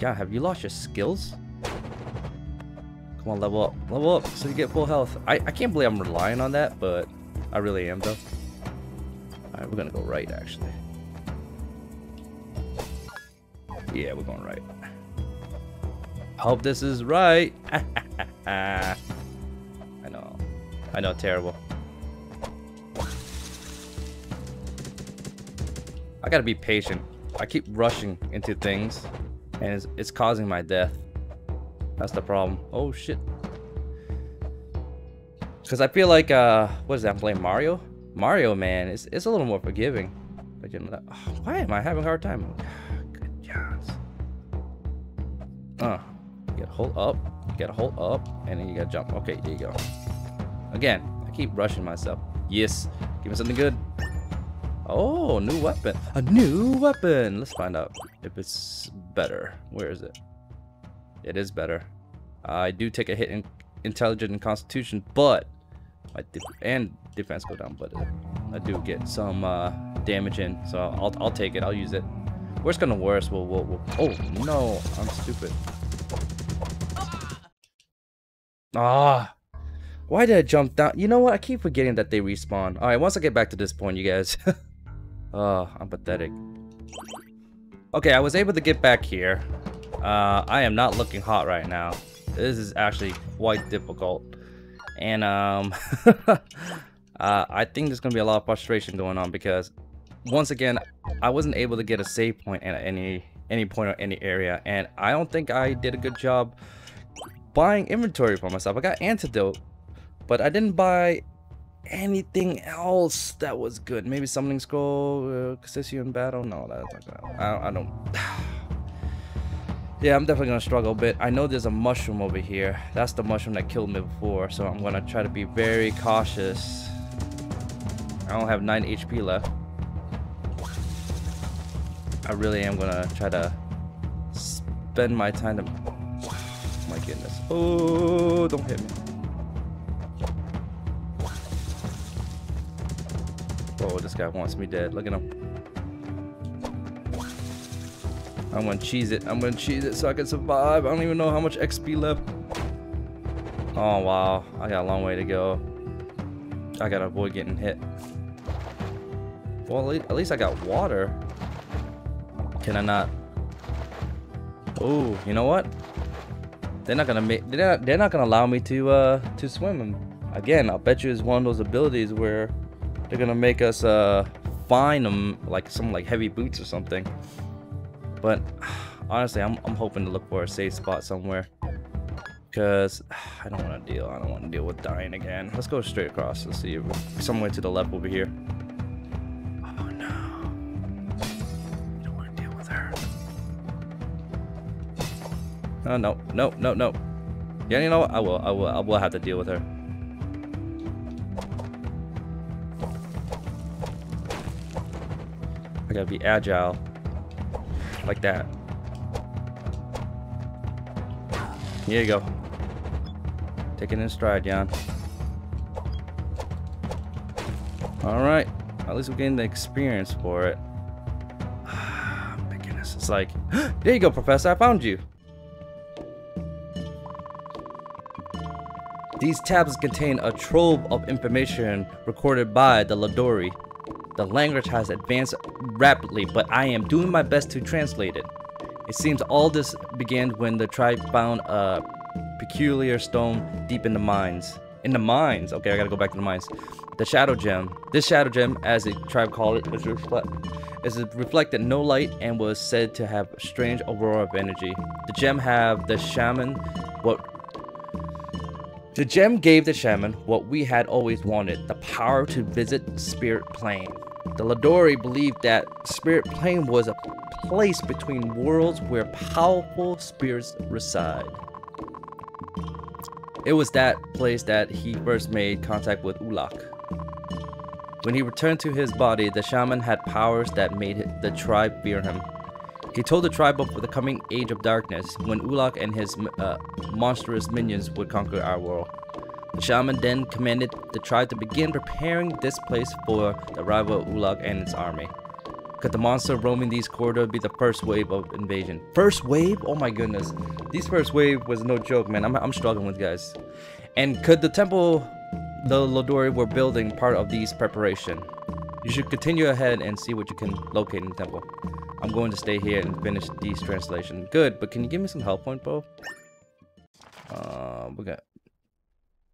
God, have you lost your skills? Come on, level up. Level up so you get full health. I, I can't believe I'm relying on that, but I really am though. Alright, we're gonna go right actually. Yeah, we're going right. Hope this is right. I know. I know, terrible. I gotta be patient. I keep rushing into things and it's, it's causing my death. That's the problem. Oh shit. Cause I feel like uh what is that, I'm playing Mario? Mario Man, it's it's a little more forgiving. But you know that, oh, why am I having a hard time? Good jobs. Uh you gotta hold up, you gotta hold up, and then you gotta jump. Okay, there you go. Again, I keep rushing myself. Yes, give me something good. Oh, new weapon. A new weapon. Let's find out if it's better. Where is it? It is better. Uh, I do take a hit in intelligence and constitution, but my def and defense go down, but I do get some uh, damage in, so I'll, I'll take it. I'll use it. Worst gonna worse. We'll, we'll, we'll. Oh, no. I'm stupid. Ah. Why did I jump down? You know what? I keep forgetting that they respawn. Alright, once I get back to this point, you guys. Oh, I'm pathetic. Okay, I was able to get back here. Uh, I am not looking hot right now. This is actually quite difficult. And um, uh, I think there's going to be a lot of frustration going on because, once again, I wasn't able to get a save point at any any point or any area. And I don't think I did a good job buying inventory for myself. I got antidote, but I didn't buy anything else that was good. Maybe summoning scroll, uh, Cassician battle. No, that's not good. I, I don't. Yeah, I'm definitely gonna struggle a bit. I know there's a mushroom over here. That's the mushroom that killed me before, so I'm gonna try to be very cautious. I don't have nine H P left. I really am gonna try to spend my time to... Oh my goodness. Oh, don't hit me. Oh, this guy wants me dead. Look at him. I'm gonna cheese it. I'm gonna cheese it so I can survive. I don't even know how much X P left. Oh wow, I got a long way to go. I gotta avoid getting hit. Well, at least I got water. Can I not? Oh, you know what? They're not gonna make. They're not, they're not gonna allow me to uh to swim. And again, I'll bet you it's one of those abilities where they're gonna make us uh find them like some like heavy boots or something. But honestly, I'm, I'm hoping to look for a safe spot somewhere, because I don't want to deal. I don't want to deal with dying again. Let's go straight across. Let's see if somewhere to the left over here. Oh no! I don't want to deal with her. Oh no! No! No! No! Yeah, you know what? I will. I will. I will have to deal with her. I gotta be agile. Like that. Here you go. Take it in stride, Jan. Alright. At least we're getting the experience for it. Oh, my goodness. It's like, there you go, Professor. I found you. These tablets contain a trove of information recorded by the Ladori. The language has advanced rapidly, but I am doing my best to translate it. It seems all this began when the tribe found a peculiar stone deep in the mines. In the mines? Okay, I gotta go back to the mines. The shadow gem. This shadow gem, as the tribe called it, is, refle is reflected no light and was said to have a strange aurora of energy. The gem have the shaman what The gem gave the shaman what we had always wanted, the power to visit Spirit Plane. The Ladori believed that Spirit Plane was a place between worlds where powerful spirits reside. It was that place that he first made contact with Ulak. When he returned to his body, the shaman had powers that made the tribe fear him. He told the tribe of the coming Age of Darkness when Ulak and his uh, monstrous minions would conquer our world. The shaman then commanded the tribe to begin preparing this place for the arrival of Ulak and its army. Could the monster roaming these corridors be the first wave of invasion? First wave? Oh my goodness. This first wave was no joke, man. I'm, I'm struggling with guys. And could the temple the Ladori were building part of these preparation? You should continue ahead and see what you can locate in the temple. I'm going to stay here and finish these translations. Good, but can you give me some help point, Bo? Uh, we got...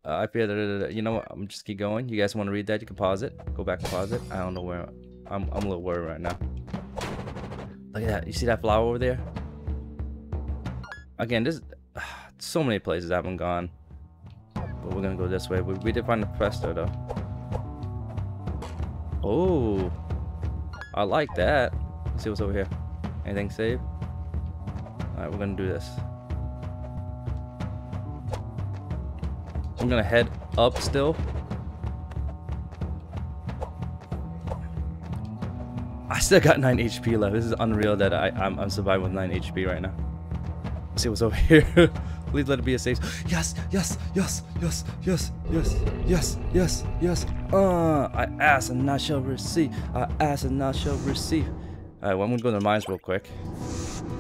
Uh, I fear that, you know what, I'm just keep going. You guys want to read that? You can pause it. Go back and pause it. I don't know where, I'm, I'm a little worried right now. Look at that, you see that flower over there? Again, there's uh, so many places I haven't gone. But we're gonna go this way. We, we did find the presto though. Oh, I like that. Let's see what's over here. Anything saved? Alright, we're gonna do this. I'm gonna head up still. I still got nine H P left. This is unreal that I, I'm, I'm surviving with nine H P right now. Let's see what's over here. Please let it be a safe. Yes, yes, yes, yes, yes, yes, yes, yes, yes. Uh, I ask and I shall receive. I ask and I shall receive. Alright, well, I'm gonna go to the mines real quick.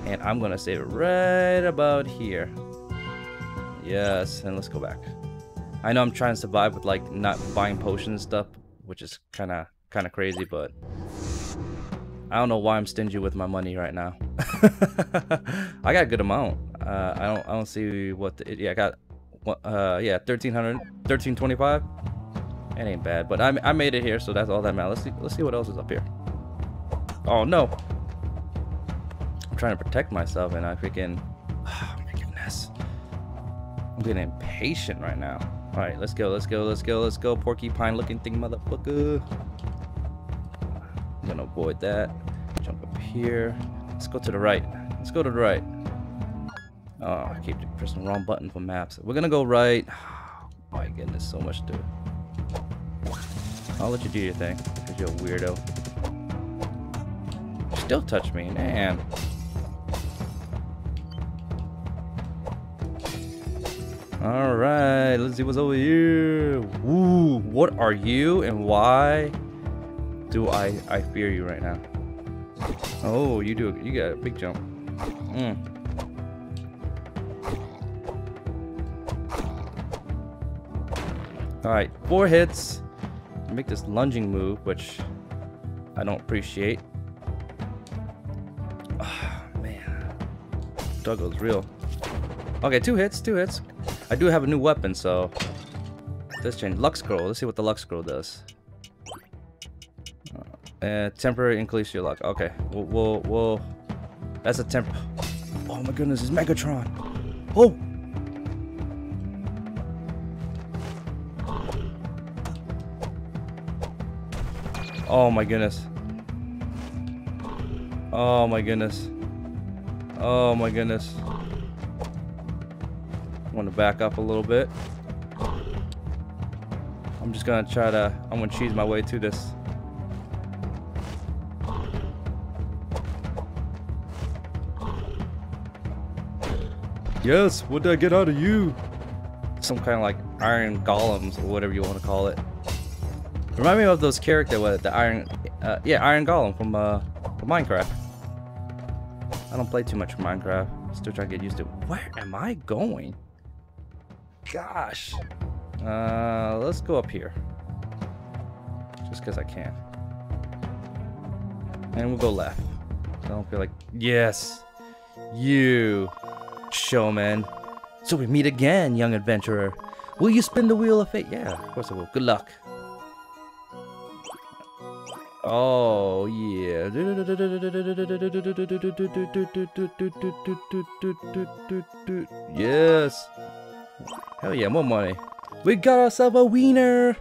And I'm gonna save it right about here. Yes, and let's go back. I know I'm trying to survive with like not buying potions and stuff, which is kinda kinda crazy, but I don't know why I'm stingy with my money right now. I got a good amount. Uh, I don't. I don't see what. The, yeah, I got. Uh, yeah, thirteen hundred, thirteen twenty-five. It ain't bad, but I I made it here, so that's all that matters. Let's see. Let's see what else is up here. Oh no! I'm trying to protect myself, and I freaking. Oh my goodness! I'm getting impatient right now. All right, let's go. Let's go. Let's go. Let's go. Porcupine-looking thing, motherfucker. I'm gonna avoid that. Jump up here. Let's go to the right. Let's go to the right. Oh, I keep pressing the wrong button for maps. We're gonna go right. Oh my goodness, so much to do. I'll let you do your thing, because you're a weirdo. You still touch me, man. Alright, let's see what's over here. Woo, what are you and why do I, I fear you right now? Oh, you do. You got a big jump. Mm. Alright, four hits. Make this lunging move, which I don't appreciate. Oh, man. Struggle's real. Okay, two hits, two hits. I do have a new weapon, so let's change. Luck Scroll. Let's see what the Luck Scroll does. Uh, temporary increase your luck. Okay, we'll, we'll, we'll... That's a temp... Oh my goodness, it's Megatron! Oh! Oh my goodness. Oh my goodness. Oh my goodness. I want to back up a little bit. I'm just gonna try to... I'm gonna cheese my way through this. Yes, what did I get out of you? Some kind of like iron golems or whatever you want to call it. Remind me of those character with the iron, uh, yeah, iron golem from, uh, from Minecraft. I don't play too much Minecraft. Still trying to get used to it. Where am I going? Gosh. Uh, let's go up here. Just because I can. And we'll go left. I don't feel like, yes, you. Showman, so we meet again, young adventurer. Will you spin the wheel of fate? Yeah, of course I will. Good luck. Oh yeah. Yes. Hell yeah, more money. We got ourselves a wiener.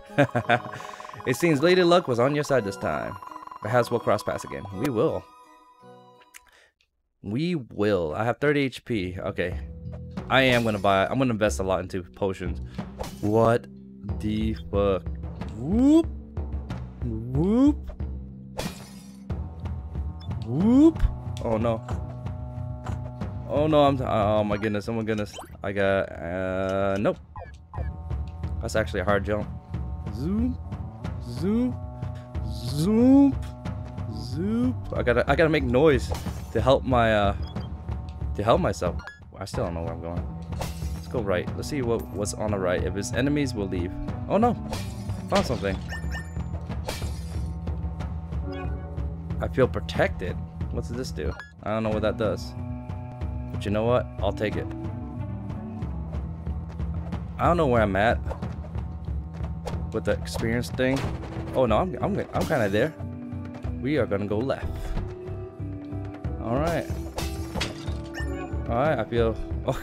It seems Lady Luck was on your side this time. Perhaps we'll cross paths again. We will. We will. I have thirty H P. Okay. I am gonna buy. I'm gonna invest a lot into potions. What the fuck? Whoop. Whoop. Whoop. Oh no. Oh no. I'm. Oh my goodness. Oh my goodness. I got. Uh. Nope. That's actually a hard jump. Zoom. Zoom. Zoom. Zoom. I gotta. I gotta make noise. To help my, uh, to help myself. I still don't know where I'm going. Let's go right. Let's see what, what's on the right. If it's enemies, we'll leave. Oh no! Found something. I feel protected. What's this do? I don't know what that does. But you know what? I'll take it. I don't know where I'm at with the experience thing. Oh no, I'm, I'm, I'm kind of there. We are gonna go left. Alright. Alright, I feel... Oh,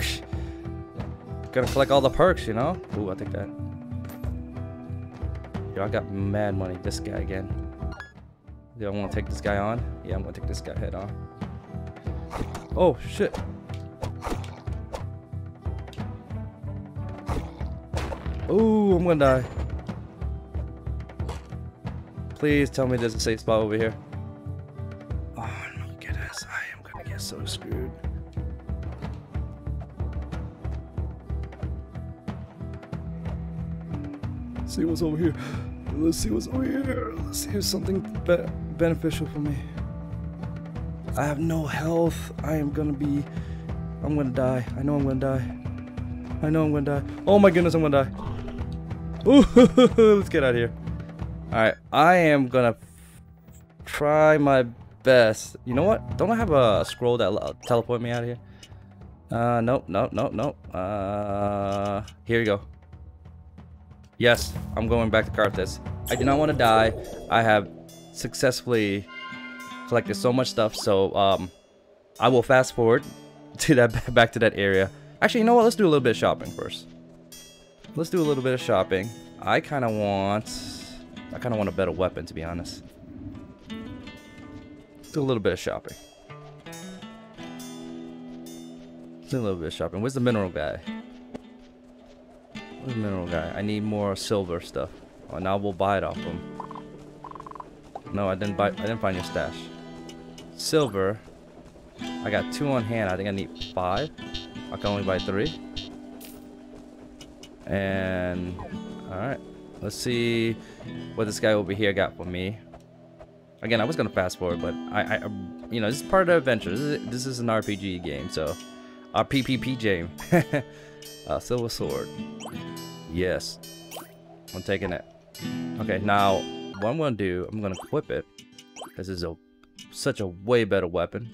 gotta collect all the perks, you know? Ooh, I'll take that. Yo, I got mad money. This guy again. Do I want to take this guy on? Yeah, I'm gonna take this guy head on. Oh, shit. Ooh, I'm gonna die. Please tell me there's a safe spot over here. So screwed. Let's see what's over here. Let's see what's over here. Let's see if something be beneficial for me. I have no health. I am gonna be. I'm gonna die. I know I'm gonna die. I know I'm gonna die. Oh my goodness, I'm gonna die. Ooh, let's get out of here. All right, I am gonna try my best. You know what? Don't I have a scroll that'll teleport me out of here? Uh, nope, nope, nope, nope. Uh, here we go. Yes, I'm going back to Karthus. I do not want to die. I have successfully collected so much stuff, so um, I will fast forward to that back to that area. Actually, you know what? Let's do a little bit of shopping first. Let's do a little bit of shopping. I kind of want... I kind of want a better weapon, to be honest. Let's do a little bit of shopping. Let's do a little bit of shopping. Where's the mineral guy? Where's the mineral guy? I need more silver stuff. Oh, now we'll buy it off him. No, I didn't buy... I didn't find your stash. Silver. I got two on hand. I think I need five. I can only buy three. And... Alright. Let's see what this guy over here got for me. Again, I was going to fast forward, but I, I... You know, this is part of the adventure. This is, this is an R P G game, so... Our P P P game. uh, Silver sword. Yes. I'm taking it. Okay, now... What I'm going to do... I'm going to equip it. This is a... Such a way better weapon.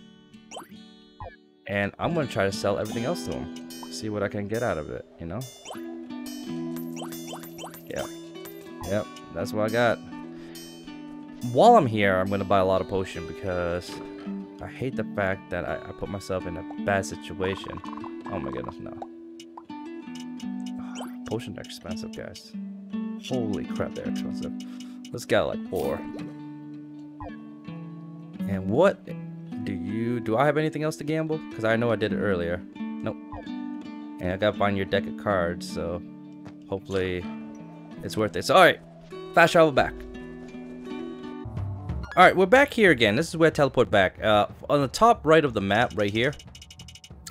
And I'm going to try to sell everything else to him. See what I can get out of it, you know? Yep. Yep, that's what I got. While I'm here, I'm going to buy a lot of potion because I hate the fact that I, I put myself in a bad situation. Oh my goodness, no. Potions are expensive, guys. Holy crap, they're expensive. Let's get like four. And what... Do you, do I have anything else to gamble? Because I know I did it earlier. Nope. And I gotta find your deck of cards, so hopefully it's worth it. So, alright, fast travel back. Alright, we're back here again. This is where I teleport back. Uh, on the top right of the map, right here,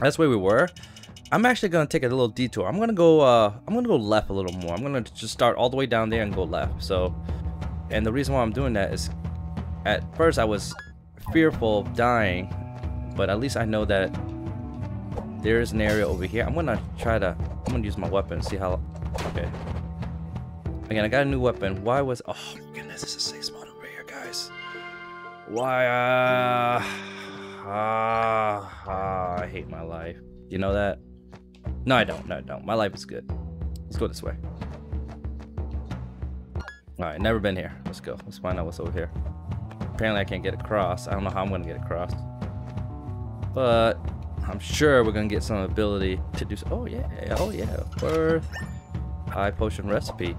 that's where we were. I'm actually gonna take a little detour. I'm gonna go, uh, I'm gonna go left a little more. I'm gonna just start all the way down there and go left. So, and the reason why I'm doing that is at first I was fearful of dying, but at least I know that there is an area over here. I'm gonna try to I'm gonna use my weapon, see how. Okay, again, I got a new weapon. Why was oh my goodness, this is a safe spot over here, guys. Why uh, uh, uh I hate my life. You know that? No, I don't. No, I don't. My life is good. Let's go this way. All right, never been here. Let's go. Let's find out what's over here. Apparently I can't get across. I don't know how I'm gonna get across, but I'm sure we're gonna get some ability to do so. Oh yeah, oh yeah. Birth. High potion recipe.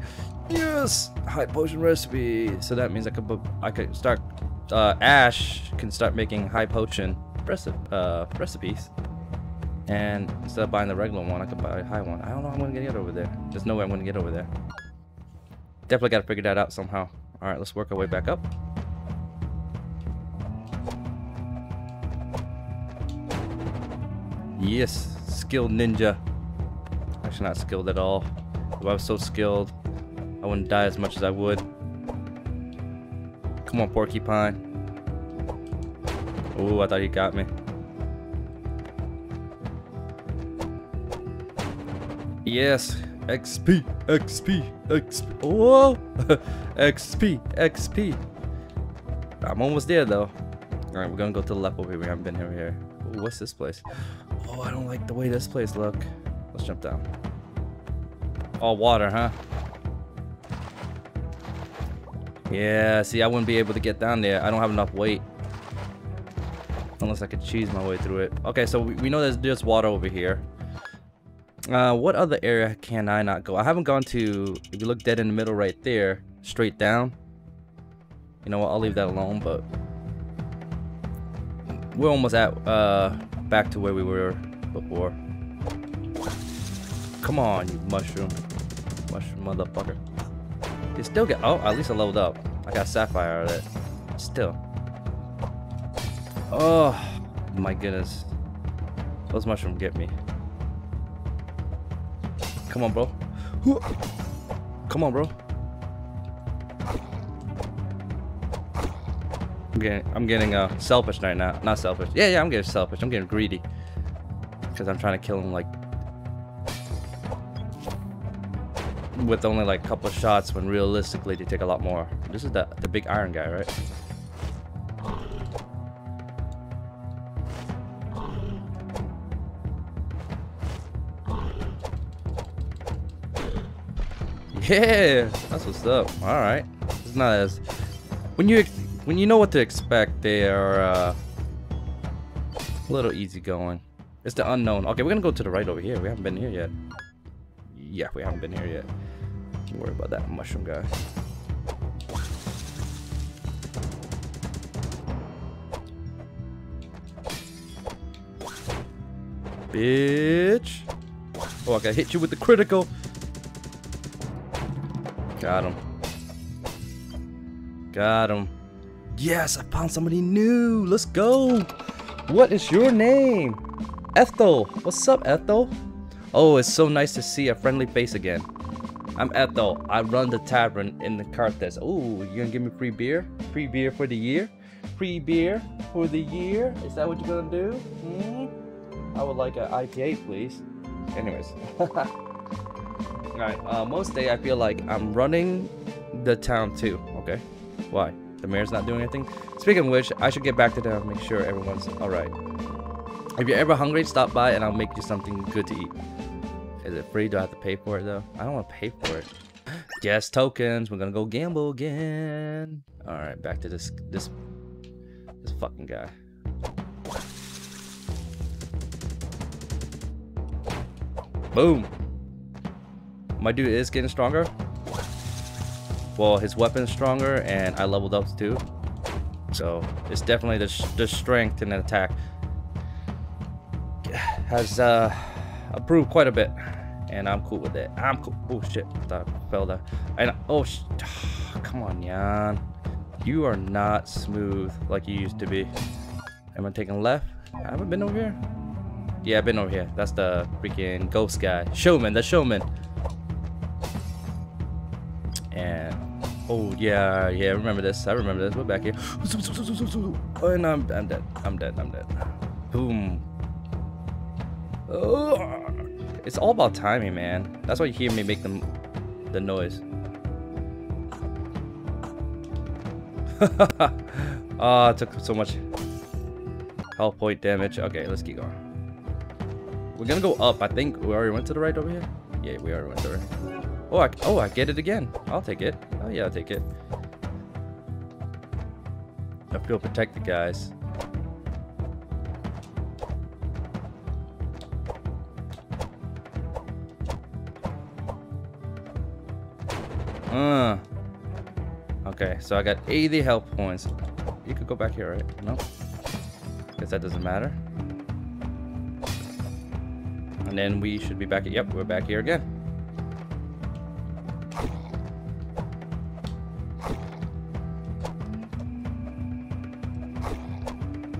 Yes, high potion recipe. So that means I could I could start. Uh, Ash can start making high potion recipe uh, recipes, and instead of buying the regular one, I could buy a high one. I don't know how I'm gonna get over there. There's no way I'm gonna get over there. Definitely gotta figure that out somehow. All right, let's work our way back up. Yes, skilled ninja. Actually not skilled at all. If I was so skilled, I wouldn't die as much as I would. Come on, porcupine. Ooh, I thought he got me. Yes, X P, X P, X P. Whoa! X P, X P. I'm almost there though. Alright, we're gonna go to the left over here. We haven't been over here. Ooh, what's this place? Oh, I don't like the way this place look. Let's jump down. All water, huh? Yeah, see, I wouldn't be able to get down there. I don't have enough weight. Unless I could cheese my way through it. Okay, so we, we know there's just water over here. Uh, what other area can I not go? I haven't gone to, if you look dead in the middle right there, straight down. You know what, I'll leave that alone, but... We're almost at, uh... back to where we were before. Come on, you mushroom. Mushroom motherfucker. You still get... Oh, at least I leveled up. I got sapphire out of it. Still. Oh, my goodness. Those mushrooms get me. Come on, bro. Come on, bro. I'm getting, I'm getting uh, selfish right now. Not selfish. Yeah, yeah, I'm getting selfish. I'm getting greedy. Because I'm trying to kill him, like... with only, like, a couple of shots, when realistically, they take a lot more. This is the, the big iron guy, right? Yeah, that's what's up. All right, it's not as when you when you know what to expect, they are uh, a little easygoing. It's the unknown. Okay, we're gonna go to the right over here. We haven't been here yet. Yeah, we haven't been here yet. Don't worry about that mushroom guy. Bitch. Oh, I gotta hit you with the critical. Got him. Got him. Yes, I found somebody new. Let's go. What is your name? Ethel. What's up, Ethel? Oh, it's so nice to see a friendly face again. I'm Ethel. I run the tavern in the Karthus. Oh, you gonna give me free beer? Free beer for the year? Free beer for the year? Is that what you're gonna do? Mm-hmm. I would like an I P A, please. Anyways. Alright, uh, most day I feel like I'm running the town too. Okay. Why? The mayor's not doing anything? Speaking of which, I should get back to town and make sure everyone's alright. If you're ever hungry, stop by and I'll make you something good to eat. Is it free? Do I have to pay for it though? I don't want to pay for it. Yes, tokens. We're gonna go gamble again. Alright, back to this, this, this fucking guy. Boom! My dude is getting stronger. Well, his weapon's stronger, and I leveled up too. So it's definitely the, the strength and the attack has uh, improved quite a bit, and I'm cool with it. I'm cool. Oh shit! I fell down. And oh, sh oh, come on, Yan. You are not smooth like you used to be. Am I taking left? I haven't been over here. Yeah, I've been over here. That's the freaking ghost guy. Showman, that's Showman. And, oh yeah, yeah, remember this. I remember this. We're back here. Oh, and I'm, I'm dead. I'm dead. I'm dead. Boom. Oh, it's all about timing, man. That's why you hear me make the, the noise. Ah, oh, it took so much health point damage. Okay, let's keep going. We're gonna go up. I think we already went to the right over here. Yeah, we already went to the right. Oh, I, oh, I get it again. I'll take it. Oh, yeah, I'll take it. I feel protected, guys. Uh. Okay, so I got eighty health points. You could go back here, right? No? Guess that doesn't matter. And then we should be back. Yep, we're back here again.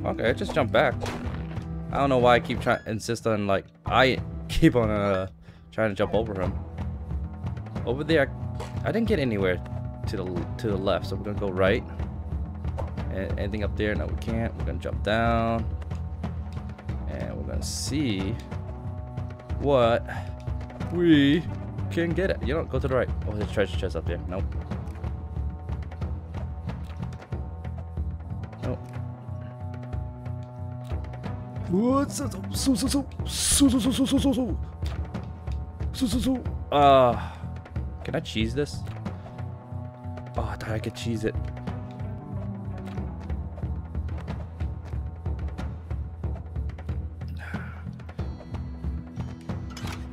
Okay, just jump back. I don't know why I keep trying to insist on like I keep on uh, trying to jump over him. Over there, I didn't get anywhere to the to the left, so we're gonna go right. And anything up there? No, we can't. We're gonna jump down, and we're gonna see what we can get it. You don't go to the right. Oh, there's a treasure chest up there. Nope. Nope. What's that? So, so, so, so, so, so, so, so, so, so, so, so. Uh, can I cheese this? Oh, I thought I could cheese it.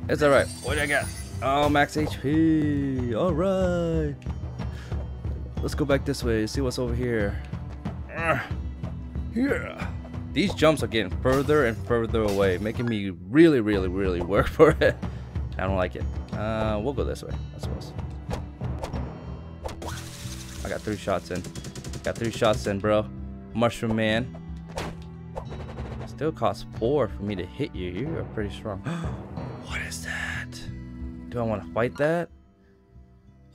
It's alright. What do I got? Oh, max H P. Alright. Let's go back this way. See what's over here. Yeah. These jumps are getting further and further away, making me really, really, really work for it. I don't like it. Uh, we'll go this way, I suppose. I got three shots in. Got three shots in, bro. Mushroom Man. Still costs four for me to hit you. You are pretty strong. What is that? Do I want to fight that?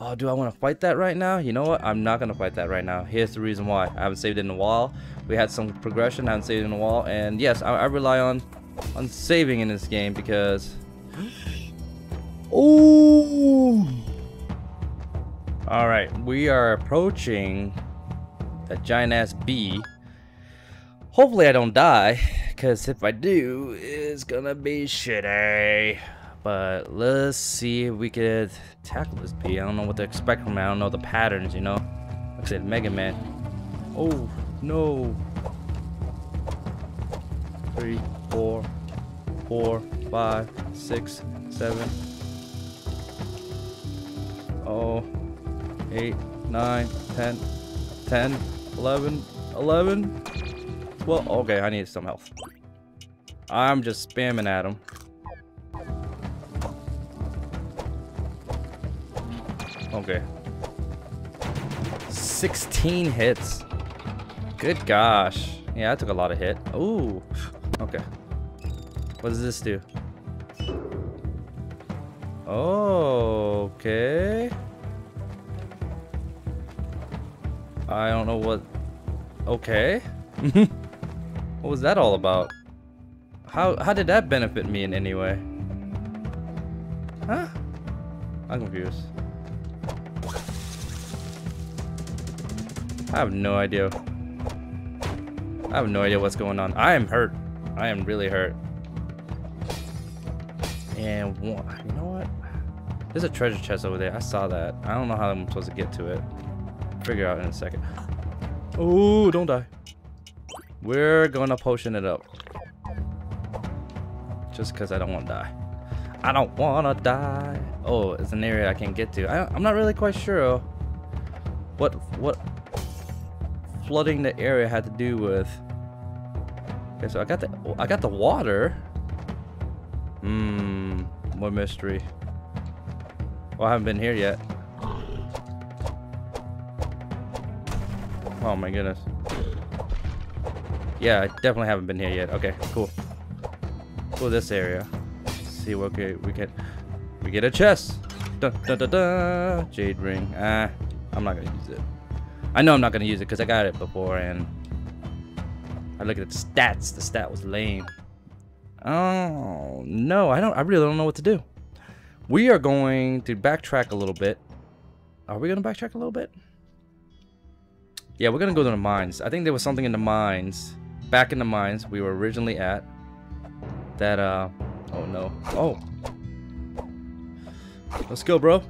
Oh, do I want to fight that right now? You know what? I'm not going to fight that right now. Here's the reason why. I haven't saved it in a while. We had some progression. I haven't saved it in a while. And yes, I, I rely on, on saving in this game because... Ooh! Alright, we are approaching that giant-ass bee. Hopefully I don't die, because if I do, it's gonna be shitty. But let's see if we could tackle this P. I don't know what to expect from it. I don't know the patterns, you know. Like I said, Mega Man. Oh, no. Three, four, four, five, six, seven. Oh, eight, nine, ten, ten, eleven, eleven. Well, okay, I need some health. I'm just spamming at him. Okay. sixteen hits. Good gosh. Yeah, I took a lot of hit. Ooh. Okay. What does this do? Oh, okay. I don't know what... Okay. What was that all about? How, how did that benefit me in any way? Huh? I'm confused. I have no idea. I have no idea what's going on. I am hurt. I am really hurt. And one, you know what? There's a treasure chest over there. I saw that. I don't know how I'm supposed to get to it. Figure out in a second. Oh, don't die. We're gonna potion it up. Just because I don't want to die. I don't want to die. Oh, it's an area I can get to. I, I'm not really quite sure what what flooding the area had to do with. Okay, so I got the I got the water. Hmm, more mystery. Well, I haven't been here yet. Oh my goodness. Yeah, I definitely haven't been here yet. Okay, cool. Cool, this area. Let's see what we, we get. We get a chest. Dun, dun, dun, dun. Jade ring. Ah, I'm not gonna use it. I know I'm not gonna use it because I got it before and I looked at the stats. The stat was lame. Oh no, I don't. I really don't know what to do. We are going to backtrack a little bit. Are we gonna backtrack a little bit? Yeah, we're gonna go to the mines. I think there was something in the mines. Back in the mines we were originally at. That, uh, oh no. Oh. Let's go, bro.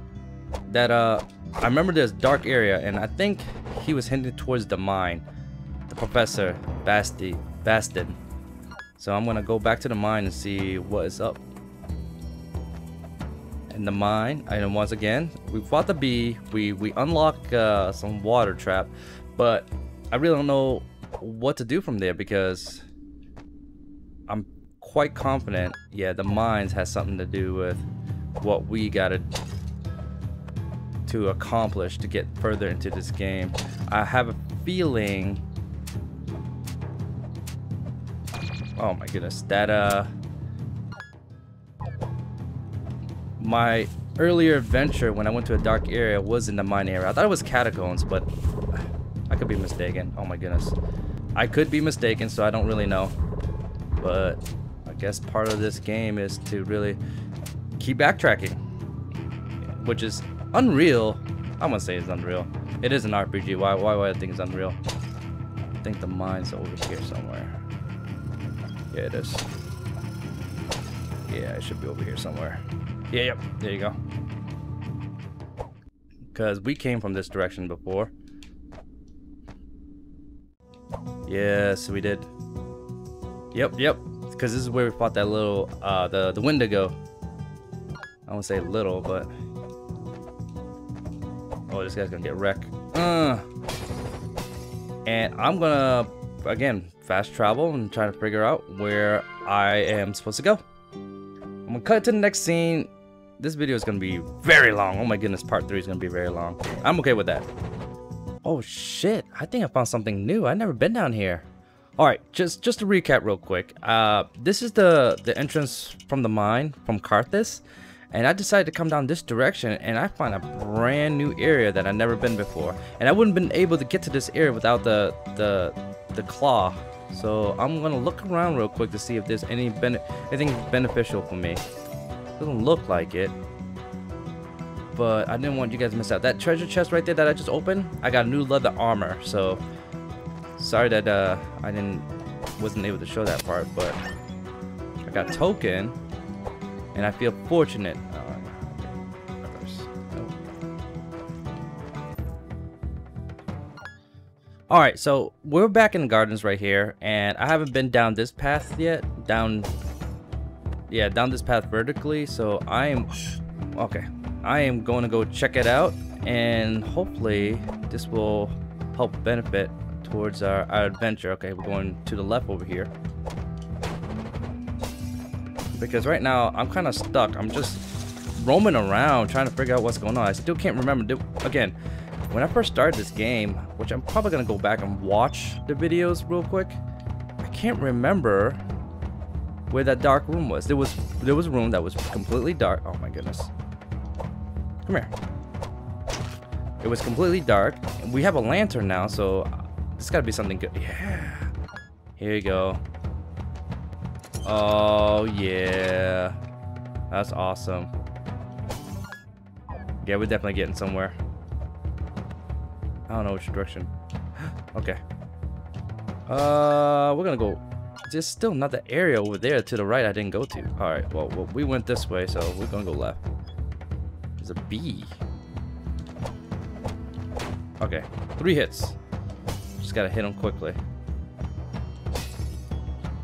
That, uh, I remember this dark area, and I think he was hinted towards the mine. The professor, Basti, Bastid. So I'm gonna go back to the mine and see what is up. In the mine, and once again, we fought the bee. We, we unlock, uh, some water trap, but I really don't know what to do from there because I'm quite confident, yeah, the mines has something to do with what we gotta to accomplish to get further into this game. I have a feeling, oh my goodness, that uh my earlier adventure when I went to a dark area was in the mine area. I thought it was catacombs, but I could be mistaken. Oh my goodness, I could be mistaken, so I don't really know, but I guess part of this game is to really keep backtracking, which is unreal. I wouldn't say it's unreal. It is an R P G. Why? Why would I think it's unreal? I think the mine's over here somewhere. Yeah, it is. Yeah, it should be over here somewhere. Yeah, yep. There you go. Because we came from this direction before. Yes, we did. Yep, yep. Because this is where we fought that little, uh, the, the Wendigo. I won't say little, but... Oh, this guy's gonna get wrecked. Uh. And I'm gonna, again, fast travel and try to figure out where I am supposed to go. I'm gonna cut to the next scene. This video is gonna be very long. Oh my goodness, part three is gonna be very long. I'm okay with that. Oh shit, I think I found something new. I've never been down here. All right, just just to recap real quick. Uh, this is the the entrance from the mine from Karthus, and I decided to come down this direction, and I find a brand new area that I've never been before, and I wouldn't been able to get to this area without the the the claw. So I'm gonna look around real quick to see if there's any ben anything beneficial for me. Doesn't look like it, but I didn't want you guys to miss out. That treasure chest right there that I just opened, I got a new leather armor, so. Sorry that uh, I didn't wasn't able to show that part, but I got token. and I feel fortunate. Uh, All right, so we're back in the gardens right here, and I haven't been down this path yet. Down, yeah, down this path vertically. So I am, okay, I am going to go check it out, and hopefully this will help benefit towards our, our adventure. Okay, we're going to the left over here because right now I'm kind of stuck. I'm just roaming around trying to figure out what's going on. I still can't remember again. When I first started this game, which I'm probably gonna go back and watch the videos real quick, I can't remember where that dark room was. There was there was a room that was completely dark. Oh my goodness. Come here. It was completely dark. And we have a lantern now, so it's gotta be something good. Yeah. Here you go. Oh yeah. That's awesome. Yeah, we're definitely getting somewhere. I don't know which direction. Okay. Uh, we're gonna go. There's still not the area over there to the right I didn't go to. All right. Well, well we went this way, so we're gonna go left. There's a bee. Okay. Three hits. Just gotta hit them quickly.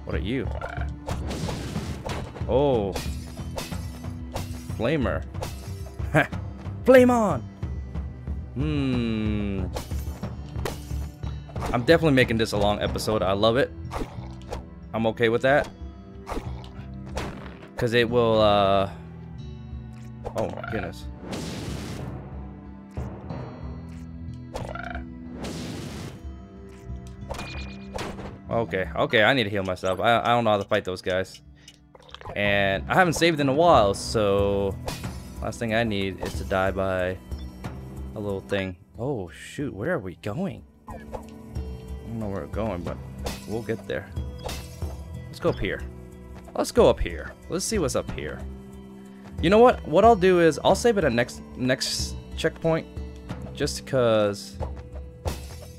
What are you? Oh. Flamer. Flame on. Hmm. I'm definitely making this a long episode. I love it. I'm okay with that. Because it will, uh... oh, my goodness. Okay, okay, I need to heal myself. I, I don't know how to fight those guys. And I haven't saved in a while, so... last thing I need is to die by... a little thing. Oh shoot, where are we going? I don't know where we're going, but we'll get there. Let's go up here. Let's go up here. Let's see what's up here. You know what? What I'll do is I'll save it at next next checkpoint, just because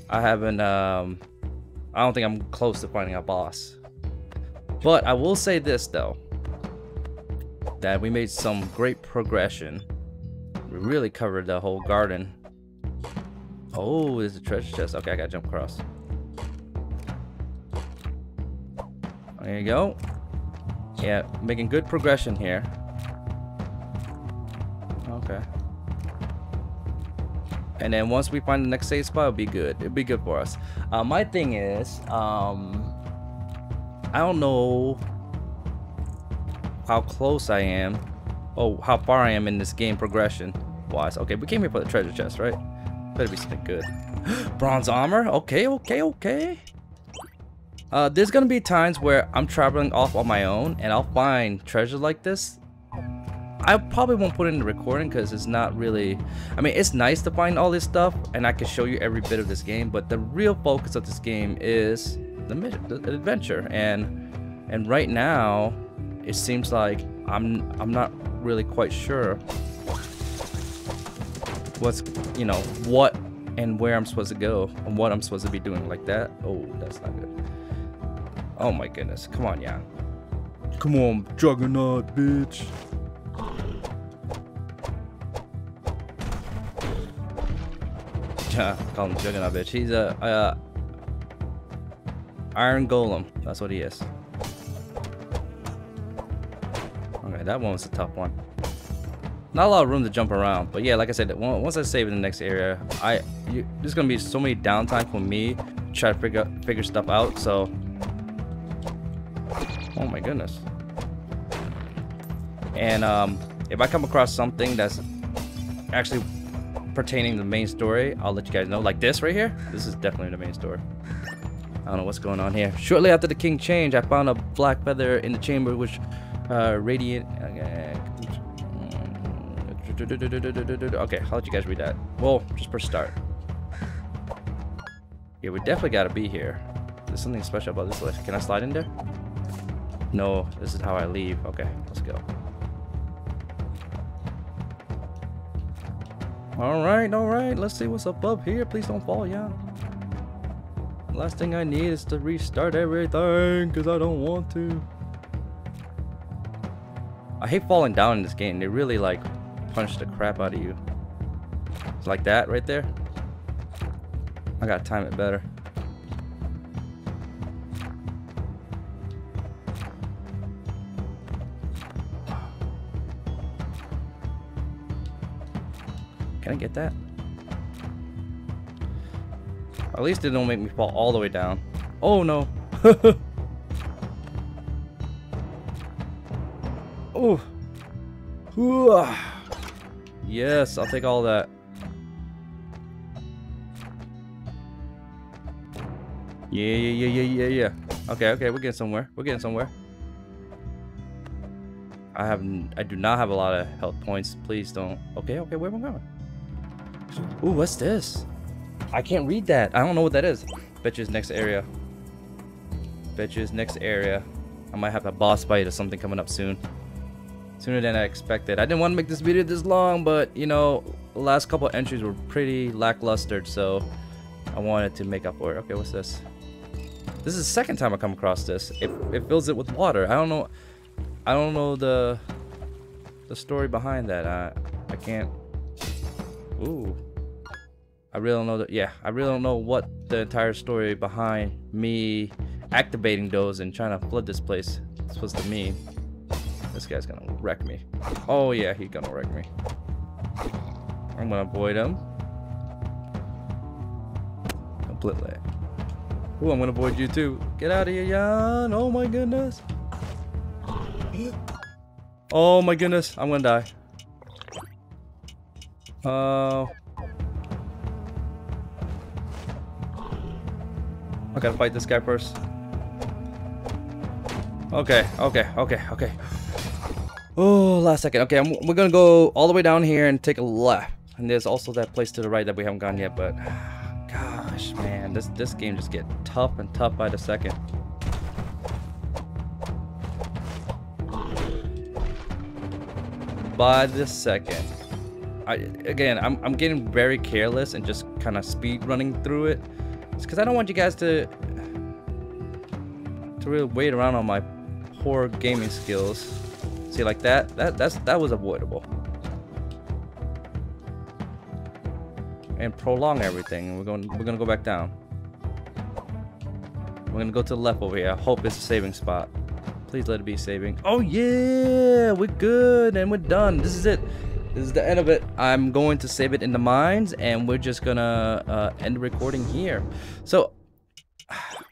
I haven't. Um, I don't think I'm close to finding a boss. But I will say this though, that we made some great progression. We really covered the whole garden. Oh, there's a treasure chest. Okay, I gotta jump across. There you go. Yeah, making good progression here. Okay. And then once we find the next safe spot, it'll be good. It'll be good for us. Uh, my thing is, um, I don't know how close I am. Oh, how far I am in this game progression-wise. Okay, we came here for the treasure chest, right? Better be something good. Bronze armor? Okay, okay, okay. Uh, there's gonna be times where I'm traveling off on my own and I'll find treasure like this. I probably won't put it in the recording because it's not really... I mean, it's nice to find all this stuff and I can show you every bit of this game, but the real focus of this game is the, the adventure. And, and right now, it seems like I'm, I'm not... really quite sure what's, you know, what and where I'm supposed to go and what I'm supposed to be doing like that. Oh, that's not good. Oh my goodness. Come on, Yan. Come on, Juggernaut, bitch. Call him Juggernaut, bitch. He's a, a iron golem. That's what he is. That one was a tough one. Not a lot of room to jump around, but yeah, like I said, once I save in the next area, I you, there's gonna be so many downtime for me to try to figure figure stuff out. So, oh my goodness. And um, if I come across something that's actually pertaining to the main story, I'll let you guys know. Like this right here, this is definitely the main story. I don't know what's going on here. Shortly after the king change, I found a black feather in the chamber, which. Uh, radiant. Okay. Okay, how'd you guys read that? Well, just press start. Yeah, we definitely gotta be here. There's something special about this lift. Can I slide in there? No, this is how I leave. Okay, let's go. Alright, alright. Let's see what's above here. Please don't fall, yeah. Last thing I need is to restart everything because I don't want to. I hate falling down in this game. They really like punch the crap out of you. It's like that right there. I gotta time it better. Can I get that? At least it don't make me fall all the way down. Oh no. Oh. Yes, I'll take all that. Yeah, yeah, yeah, yeah, yeah, yeah. Okay, okay, we're getting somewhere. We're getting somewhere. I have, I do not have a lot of health points. Please don't. Okay, okay, where am I going? Ooh, what's this? I can't read that. I don't know what that is. Bet you it's next area. Bet you it's next area. I might have a boss fight or something coming up soon. Sooner than I expected. I didn't want to make this video this long, but you know, the last couple entries were pretty lackluster, so I wanted to make up for it. Okay, what's this? This is the second time I come across this. It, it fills it with water. I don't know. I don't know the the story behind that. I I can't. Ooh. I really don't know that. Yeah, I really don't know what the entire story behind me activating those and trying to flood this place is supposed to mean. This guy's gonna wreck me. Oh yeah, he's gonna wreck me. I'm gonna avoid him completely. Ooh, I'm gonna avoid you too. Get out of here, Yan! Oh my goodness. Oh my goodness, I'm gonna die. Oh. Uh, I gotta fight this guy first. Okay, okay, okay, okay. Oh, last second. Okay, I'm, we're gonna go all the way down here and take a left. And there's also that place to the right that we haven't gone yet, but gosh, man, this this game just gets tough and tough by the second. By the second. I again, I'm I'm getting very careless and just kind of speed running through it. It's because I don't want you guys to to really wait around on my poor gaming skills. See, like that, that that's that was avoidable. And prolong everything. And we're going we're gonna go back down. We're gonna go to the left over here. I hope it's a saving spot. Please let it be saving. Oh yeah, we're good and we're done. This is it. This is the end of it. I'm going to save it in the mines, and we're just gonna uh, end the recording here. So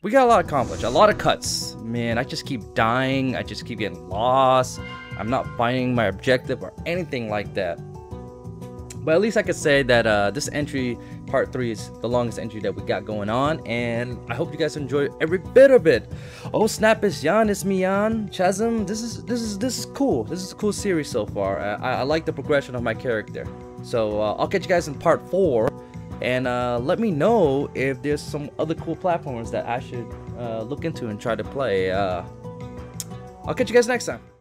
we got a lot accomplished, a lot of cuts. Man, I just keep dying. I just keep getting lost. I'm not finding my objective or anything like that. But at least I could say that uh, this entry, part three, is the longest entry that we got going on. And I hope you guys enjoyed every bit of it. Oh snap, it's Yan, it's me Yan, Chasm. This is this is this is cool. This is a cool series so far. I, I like the progression of my character. So uh, I'll catch you guys in part four. And uh, let me know if there's some other cool platforms that I should uh, look into and try to play. Uh, I'll catch you guys next time.